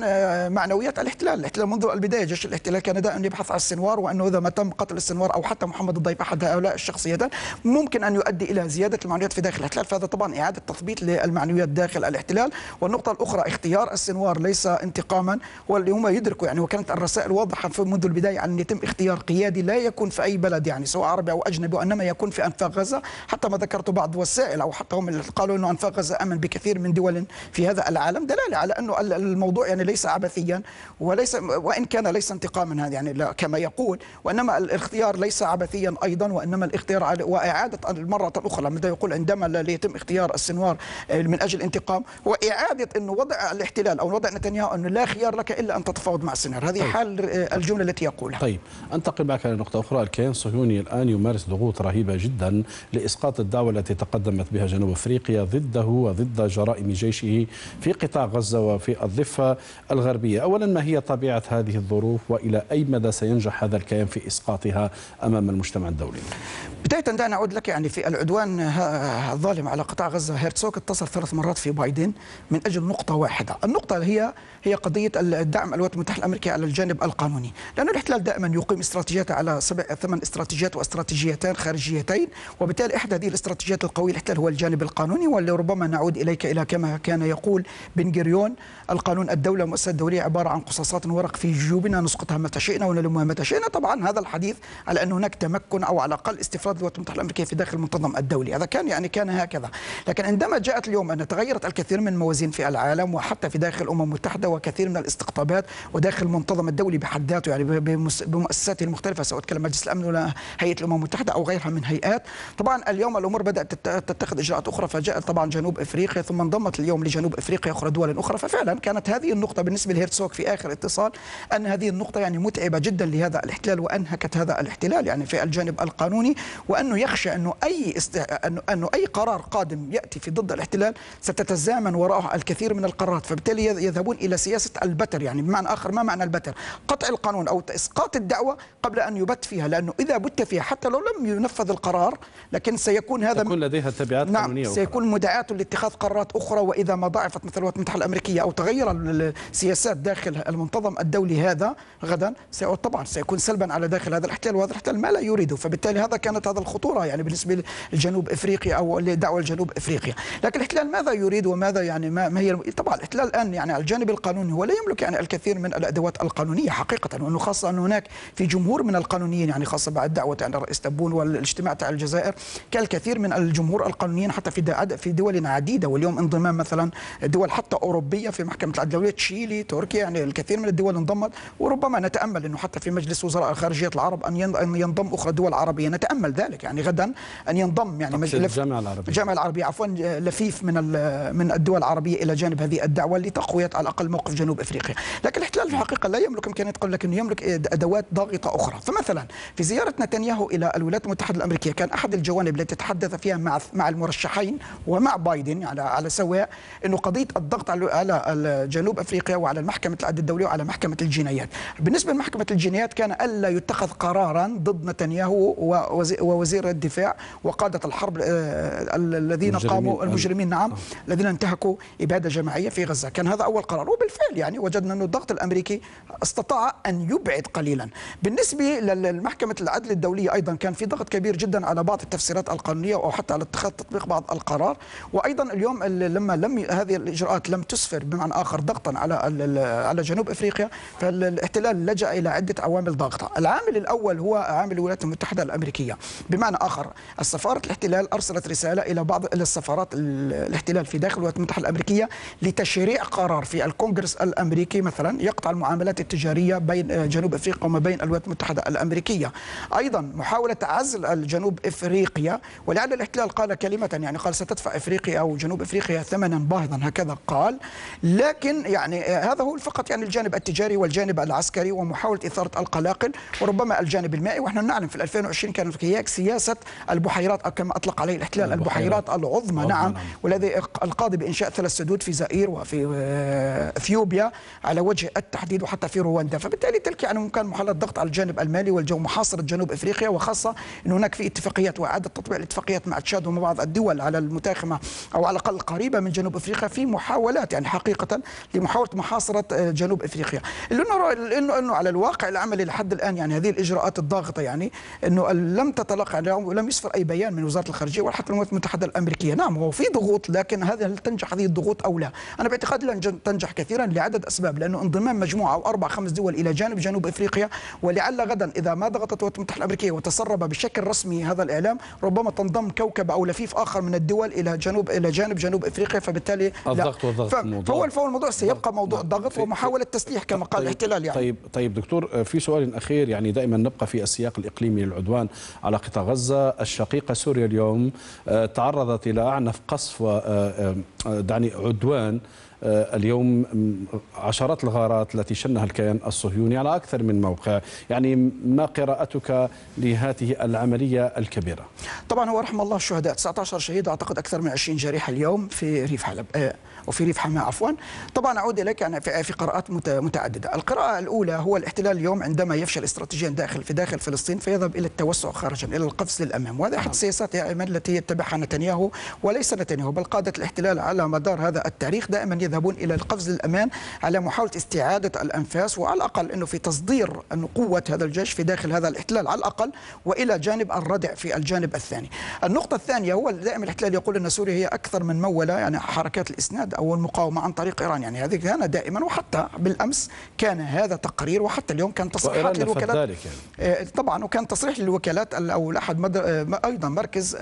معنويات الاحتلال. الاحتلال منذ البدايه جيش الاحتلال كان دائما يبحث عن السنوار، وانه اذا ما تم قتل السنوار او حتى محمد الضيف احد هؤلاء الشخصيتين ممكن ان يؤدي الى زياده المعنويات في داخل الاحتلال. فهذا طبعا اعاده تثبيط للمعنويات داخل الاحتلال. والنقطه الاخرى اختيار السنوار ليس انتقاما، واليوم يدركوا يعني، وكانت الرسائل واضحه منذ البدايه ان يتم اختيار قيادي لا يكون في اي بلد، يعني سواء عربي او اجنبي، وانما يكون في انفاق غزه. حتى ما ذكرت بعض وسائل او حتى هم قالوا انه انفاق غزه امن بكثير من دول في هذا العالم، دلاله على انه الموضوع يعني ليس عبثيا، وليس وان كان ليس انتقاما يعني كما يقول، وانما الاختيار ليس عبثيا ايضا، وانما الاختيار واعاده مره اخرى لما يقول عندما لا يتم اختيار السنوار من اجل الانتقام، واعاده انه وضع الاحتلال او وضع نتنياهو انه لا خيار لك الا ان تتفاوض مع السنوار. هذه طيب. حال الجمله التي يقولها. طيب انتقل معك لنقطه اخرى. الكيان الصهيوني الان يمارس ضغوط رهيبه جدا لاسقاط الدعوه التي تقدمت بها جنوب افريقيا ضده وضد جرائم جيشه في قطاع غزه وفي الضفه الغربيه. اولا ما هي طبيعه هذه الظروف، والى اي مدى سينجح هذا الكيان في اسقاطها امام المجتمع الدولي؟ بدايه دعنا اعود لك يعني في العدوان الظالم على قطاع غزه. هيرتسوك اتصل ثلاث مرات في بايدن من اجل نقطه واحده، النقطه هي هي قضيه الدعم الولايات المتحده الامريكيه على الجانب القانوني، لانه الاحتلال دائما يقيم استراتيجيات على سبع ثمان استراتيجيات واستراتيجيتان خارجيتين، وبالتالي احدى هذه الاستراتيجيات القويه الاحتلال هو الجانب القانوني، واللي ربما نعود اليك الى كما كان يقول بن غوريون، القانون الدوله المؤسسه الدوليه عباره عن قصاصات ورق في جيوبنا نسقطها متى شئنا ونلمها متى شئنا. طبعا هذا الحديث على ان هناك تمكن او على الاقل استفراد الولايات المتحده الامريكيه في داخل المنتظم الدولي، هذا كان يعني كان هكذا. لكن عندما جاءت اليوم ان تغيرت الكثير من الموازين في العالم وحتى في داخل الامم المتحده، وكثير من الاستقطابات وداخل المنتظم الدولي بحد ذاته، يعني بمؤسساته المختلفه، سواء كان مجلس الامن ولا هيئه الامم المتحده او غيرها من هيئات. طبعا اليوم الامور بدات تتخذ اجراءات اخرى، فجاءت طبعا جنوب افريقيا، ثم انضمت اليوم لجنوب افريقيا اخرى دول اخرى. ففعلا كانت هذه النقطه بالنسبه لهيرتسوك في اخر اتصال، ان هذه النقطه يعني متعبه جدا لهذا الاحتلال، وانهكت هذا الاحتلال يعني في الجانب القانوني، وانه يخشى انه اي است... انه اي قرار قادم ياتي في ضد الاحتلال ستتزامن وراءه الكثير من القرارات، فبالتالي يذهبون الى سياسه البتر. يعني بمعنى اخر، ما معنى البتر؟ قطع القانون او اسقاط الدعوه قبل ان يبت فيها، لانه اذا بت فيها حتى لو لم ينفذ القرار لكن سيكون هذا تكون لديها تبعات نعم قانونيه، سيكون مداعاة لاتخاذ قرارات اخرى. واذا ما ضعفت مثل الولايات المتحده الامريكيه او تغير السياسات داخل المنتظم الدولي هذا غدا، طبعا سيكون سلبا على داخل هذا الاحتلال، وهذا الاحتلال ما لا يريده. فبالتالي هذا كانت هذا الخطوره يعني بالنسبه لجنوب افريقيا او لدعوه الجنوب افريقيا. الحقيقي. لكن الاحتلال ماذا يريد وماذا يعني ما هي؟ طبعا الاحتلال الان يعني على الجانب القانوني هو لا يملك يعني الكثير من الادوات القانونيه حقيقه، وانه خاصه ان هناك في جمهور من القانونيين يعني خاصه بعد دعوه يعني الرئيس تبون والاجتماع تاع الجزائر كان الكثير من الجمهور القانونيين حتى في في دول عديده، واليوم انضمام مثلا دول حتى اوروبيه في محكمه العدل الدوليه، تشيلي، تركيا، يعني الكثير من الدول انضمت، وربما نتامل انه حتى في مجلس وزراء خارجيه العرب ان ينضم اخرى دول عربيه، نتامل ذلك يعني غدا ان ينضم يعني مجلس الجامعه العربيه الجامعه العربيه عفوا لفيف من من الدول العربيه الى جانب هذه الدعوه لتقويه على الاقل موقف جنوب افريقيا. لكن الاحتلال في الحقيقه لا يملك امكانيه قل لكن يملك ادوات ضاغطه اخرى. فمثلا في زياره نتنياهو الى الولايات المتحده الامريكيه كان احد الجوانب التي تحدث فيها مع مع المرشحين ومع بايدن على على سواء انه قضيه الضغط على جنوب افريقيا وعلى محكمه العدل الدوليه وعلى محكمه الجنايات. بالنسبه لمحكمه الجنايات كان الا يتخذ قرارا ضد نتنياهو ووزير الدفاع وقاده الحرب الذين قاموا المجرمين نعم الذين انتهكوا اباده جماعيه في غزه، كان هذا اول قرار. وبالفعل يعني وجدنا انه الضغط الامريكي استطاع ان يبعد قليلا. بالنسبه لمحكمه العدل الدوليه ايضا كان في ضغط كبير جدا على بعض التفسيرات القانونيه او حتى على اتخاذ تطبيق بعض القرار، وايضا اليوم لما لم هذه الاجراءات لم تسفر بمعنى اخر ضغطا على على جنوب افريقيا، فالاحتلال لجأ الى عده عوامل ضاغطه. العامل الاول هو عامل الولايات المتحده الامريكيه، بمعنى اخر السفاره الاحتلال ارسلت رساله الى بعض الى السفارات الاحتلال في داخل الولايات المتحده الامريكيه لتشريع قرار في الكونغرس الامريكي مثلا يقطع المعاملات التجاريه بين جنوب افريقيا وما بين الولايات المتحده الامريكيه. ايضا محاوله عزل الجنوب افريقيا، ولعل الاحتلال قال كلمه يعني قال ستدفع افريقيا او جنوب افريقيا ثمنا باهظا هكذا قال، لكن يعني هذا هو فقط يعني الجانب التجاري والجانب العسكري ومحاوله اثاره القلاقل وربما الجانب المائي. ونحن نعلم في ألفين وعشرين كانت هناك سياسه البحيرات كما اطلق عليه الاحتلال البحيرات العظمى نعم، والذي القاضي بانشاء ثلاث سدود في زائير وفي اثيوبيا على وجه التحديد وحتى في رواندا. فبالتالي تلك يعني كان محاوله ضغط على الجانب المالي والجو محاصره جنوب افريقيا، وخاصه ان هناك في اتفاقيات واعاده تطبيع الاتفاقيات مع تشاد ومع بعض الدول على المتاخمه او على الاقل قريبه من جنوب افريقيا في محاولات يعني حقيقه لمحاوله محاصره جنوب افريقيا. لانه انه على الواقع العملي لحد الان يعني هذه الاجراءات الضاغطه يعني انه لم تتلقى ولم يصدر اي بيان من وزاره الخارجيه ولا حتى الولايات المتحده الامريكيه. نعم هو في ضغوط، لكن هذا هل تنجح هذه الضغوط او لا؟ انا باعتقادي لن تنجح كثيرا لعدد اسباب، لانه انضمام مجموعه او اربع خمس دول الى جانب جنوب افريقيا، ولعل غدا اذا ما ضغطت الولايات المتحده الامريكيه وتسرب بشكل رسمي هذا الاعلام ربما تنضم كوكب او لفيف اخر من الدول الى جنوب الى جانب جنوب افريقيا. فبالتالي الضغط والضغط فهو فهو الموضوع سيبقى موضوع ضغط ومحاوله تسليح كما قال الاحتلال يعني. طيب طيب دكتور، في سؤال اخير، يعني دائما نبقى في السياق الاقليمي للعدوان على قطاع غزه الشقيقه. سوريا اليوم تعرضت إلى أعنف قصف ودعني عدوان، اليوم عشرات الغارات التي شنها الكيان الصهيوني على أكثر من موقع، يعني ما قراءتك لهذه العملية الكبيرة؟ طبعا هو رحم الله الشهداء، تسعة عشر شهيد أعتقد أكثر من عشرين جريح اليوم في ريف حلب وفي ريف حماة عفوا. طبعا أعود إليك يعني في قراءات متعددة. القراءة الأولى هو الاحتلال اليوم عندما يفشل استراتيجيا داخل في داخل فلسطين فيذهب إلى التوسع خارجا إلى القفز للأمام، وهذا أحد السياسات يا أيمن التي يتبعها نتنياهو، وليس نتنياهو بل قادة الاحتلال على مدار هذا التاريخ دائما يذهبون الى القفز للامام على محاوله استعاده الانفاس، وعلى الاقل انه في تصدير انه قوه هذا الجيش في داخل هذا الاحتلال على الاقل والى جانب الردع في الجانب الثاني. النقطه الثانيه هو دائما الاحتلال يقول ان سوريا هي اكثر من موله يعني حركات الاسناد او المقاومه عن طريق ايران، يعني هذه كان دائما، وحتى بالامس كان هذا تقرير وحتى اليوم كان تصريحات للوكالات يعني. طبعا وكان تصريح للوكالات او احد مدر... ايضا مركز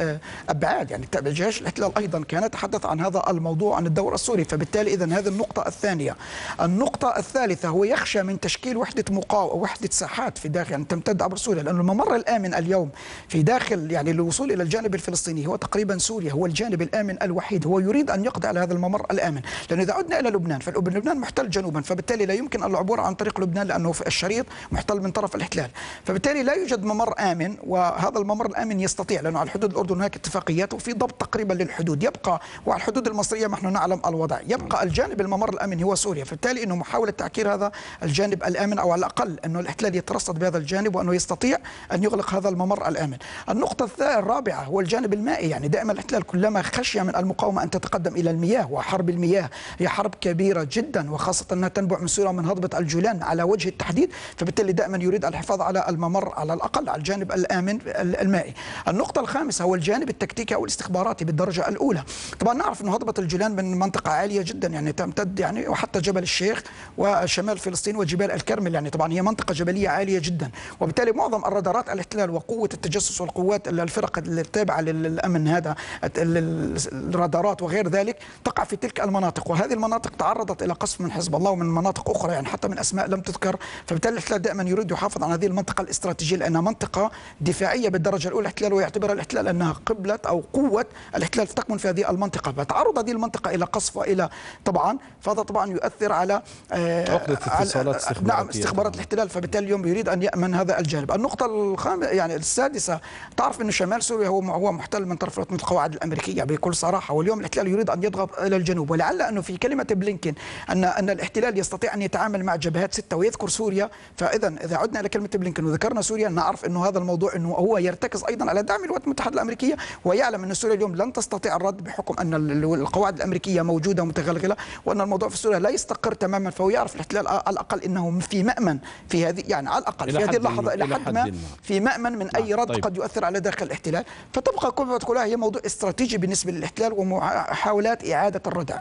ابعاد يعني تابع جيش الاحتلال ايضا كان يتحدث عن هذا الموضوع عن الدور السوري. فبالتالي إذن هذه النقطة الثانية. النقطة الثالثة هو يخشى من تشكيل وحدة مقاومة وحدة ساحات في داخل يعني تمتد عبر سوريا، لأن الممر الآمن اليوم في داخل يعني للوصول إلى الجانب الفلسطيني هو تقريبا سوريا، هو الجانب الآمن الوحيد، هو يريد أن يقضي على هذا الممر الآمن، لأنه إذا عدنا إلى لبنان فلبنان محتل جنوبا، فبالتالي لا يمكن العبور عن طريق لبنان لأنه في الشريط محتل من طرف الاحتلال، فبالتالي لا يوجد ممر آمن، وهذا الممر الآمن يستطيع لأنه على الحدود الأردن هناك اتفاقيات وفي ضبط تقريبا للحدود، يبقى وعلى الحدود المصرية ما نحن نعلم الوضع، يبقى والجانب الممر الامني هو سوريا، فبالتالي انه محاوله تعكير هذا الجانب الامن او على الاقل انه الاحتلال يترصد بهذا الجانب وانه يستطيع ان يغلق هذا الممر الامن. النقطه الرابعه هو الجانب المائي، يعني دائما الاحتلال كلما خشي من المقاومه ان تتقدم الى المياه، وحرب المياه هي حرب كبيره جدا وخاصه انها تنبع من سوريا من هضبه الجولان على وجه التحديد، فبالتالي دائما يريد الحفاظ على الممر على الاقل على الجانب الامن المائي. النقطه الخامسه هو الجانب التكتيكي او الاستخباراتي بالدرجه الاولى. طبعا نعرف ان هضبه الجولان من منطقه عاليه جدا، يعني تمتد يعني وحتى جبل الشيخ وشمال فلسطين وجبال الكرمل، يعني طبعا هي منطقه جبليه عاليه جدا، وبالتالي معظم الرادارات الاحتلال وقوه التجسس والقوات الفرق التابعه للامن هذا الرادارات وغير ذلك تقع في تلك المناطق، وهذه المناطق تعرضت الى قصف من حزب الله ومن مناطق اخرى يعني حتى من اسماء لم تذكر، فبالتالي الاحتلال دائما يريد يحافظ عن هذه المنطقه الاستراتيجيه لانها منطقه دفاعيه بالدرجه الاولى الاحتلال، ويعتبرها الاحتلال انها قبله او قوه الاحتلال تكمن في هذه المنطقه، فتعرض هذه المنطقه الى قصف والى طبعا فهذا طبعا يؤثر على عقدة اتصالات استخبارات نعم استخبارات الاحتلال، فبالتالي اليوم يريد ان يامن هذا الجانب. النقطه الخامسه يعني السادسه، تعرف انه شمال سوريا هو هو محتل من طرف من القواعد الامريكيه بكل صراحه، واليوم الاحتلال يريد ان يضغط الى الجنوب، ولعل انه في كلمه بلينكن ان ان الاحتلال يستطيع ان يتعامل مع جبهات سته ويذكر سوريا، فاذا اذا عدنا الى كلمه بلينكن وذكرنا سوريا نعرف انه هذا الموضوع انه هو يرتكز ايضا على دعم الولايات المتحده الامريكيه، ويعلم ان سوريا اليوم لن تستطيع الرد بحكم ان القواعد الامريكيه موجوده ومتغلغله وان الموضوع في سوريا لا يستقر تماما، فهو يعرف الاحتلال على الاقل انه في مأمن في هذه يعني على الاقل في هذه اللحظه الى حد ما في مأمن من اي رد طيب. قد يؤثر على داخل الاحتلال، فتبقى كلها كلها هي موضوع استراتيجي بالنسبه للاحتلال ومحاولات اعاده الردع.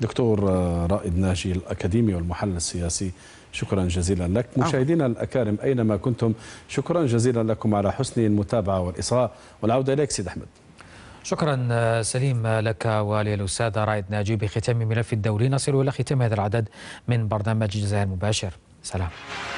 دكتور رائد ناجي الاكاديمي والمحلل السياسي، شكرا جزيلا لك. مشاهدينا الاكارم اينما كنتم، شكرا جزيلا لكم على حسن المتابعه والاصغاء، والعوده اليك سيد احمد. شكرا سليم لك وللأستاذ رائد ناجي. بختام ملف الدولي نصل إلى ختام هذا العدد من برنامج الجزائر المباشر. سلام.